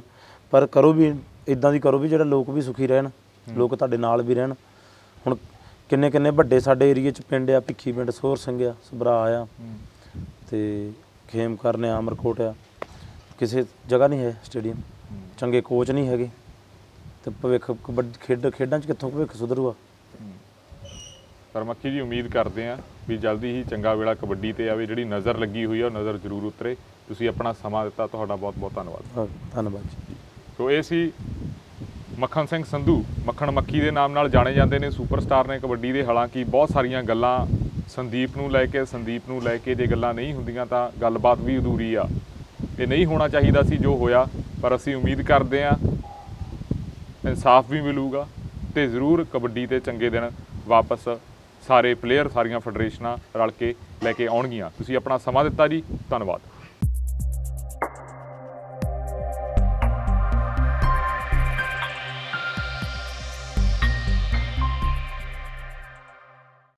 पर करो भी इदां दी करो भी जिहड़ा लोग भी सुखी रहण लोग ਤੁਹਾਡੇ ਨਾਲ ਵੀ ਰਹਿਣ। ਹੁਣ ਕਿੰਨੇ ਕਿੰਨੇ ਵੱਡੇ ਸਾਡੇ ਏਰੀਏ ਚ ਪਿੰਡ ਆ ਭਿੱਖੀ ਪਿੰਡ ਸੋਹਰ ਸਿੰਘ ਆ ਸਭਰਾ ਆ ਤੇ ਖੇਮ ਕਰਨੇ ਅਮਰਕੋਟ ਆ ਕਿਸੇ ਜਗ੍ਹਾ ਨਹੀਂ ਹੈ ਸਟੇਡੀਅਮ ਚੰਗੇ ਕੋਚ ਨਹੀਂ ਹੈਗੇ ਤੇ ਭਵਿੱਖ ਖੇਡਾਂ ਚ ਕਿੱਥੋਂ ਭਵਿੱਖ ਸੁਧਰੂਗਾ। ਪਰ ਮੱਕੀ ਜੀ ਉਮੀਦ ਕਰਦੇ ਆ ਵੀ ਜਲਦੀ ਹੀ ਚੰਗਾ ਵੇਲਾ ਕਬੱਡੀ ਤੇ ਆਵੇ ਜਿਹੜੀ ਨਜ਼ਰ ਲੱਗੀ ਹੋਈ ਆ ਉਹ ਨਜ਼ਰ ਜ਼ਰੂਰ ਉਤਰੇ। ਤੁਸੀਂ ਆਪਣਾ ਸਮਾਂ ਦਿੱਤਾ ਤੁਹਾਡਾ ਬਹੁਤ ਬਹੁਤ ਧੰਨਵਾਦ। ਧੰਨਵਾਦ ਜੀ। ਸੋ ਇਹ ਸੀ ਮੱਖਣ ਸਿੰਘ ਸੰਧੂ ਮੱਖਣ ਮੱਖੀ ਦੇ ਨਾਮ ਨਾਲ ਜਾਣੇ ਜਾਂਦੇ ਨੇ, ਸੁਪਰਸਟਾਰ ਨੇ ਕਬੱਡੀ ਦੇ। ਹਾਲਾਂਕਿ ਬਹੁਤ ਸਾਰੀਆਂ ਗੱਲਾਂ ਸੰਦੀਪ ਨੂੰ ਲੈ ਕੇ ਜੇ ਗੱਲਾਂ ਨਹੀਂ ਹੁੰਦੀਆਂ ਤਾਂ ਗੱਲਬਾਤ ਵੀ ਅਧੂਰੀ ਆ। ਇਹ ਨਹੀਂ ਹੋਣਾ ਚਾਹੀਦਾ ਸੀ ਜੋ ਹੋਇਆ, ਪਰ ਅਸੀਂ ਉਮੀਦ ਕਰਦੇ ਹਾਂ ਇਨਸਾਫ ਵੀ ਮਿਲੂਗਾ ਤੇ ਜ਼ਰੂਰ ਕਬੱਡੀ ਤੇ ਚੰਗੇ ਦਿਨ ਵਾਪਸ ਸਾਰੇ ਪਲੇਅਰ ਸਾਰੀਆਂ ਫੈਡਰੇਸ਼ਨਾਂ ਰਲ ਕੇ ਲੈ ਕੇ ਆਉਣਗੀਆਂ। ਤੁਸੀਂ ਆਪਣਾ ਸਮਾਂ ਦਿੱਤਾ ਜੀ, ਧੰਨਵਾਦ।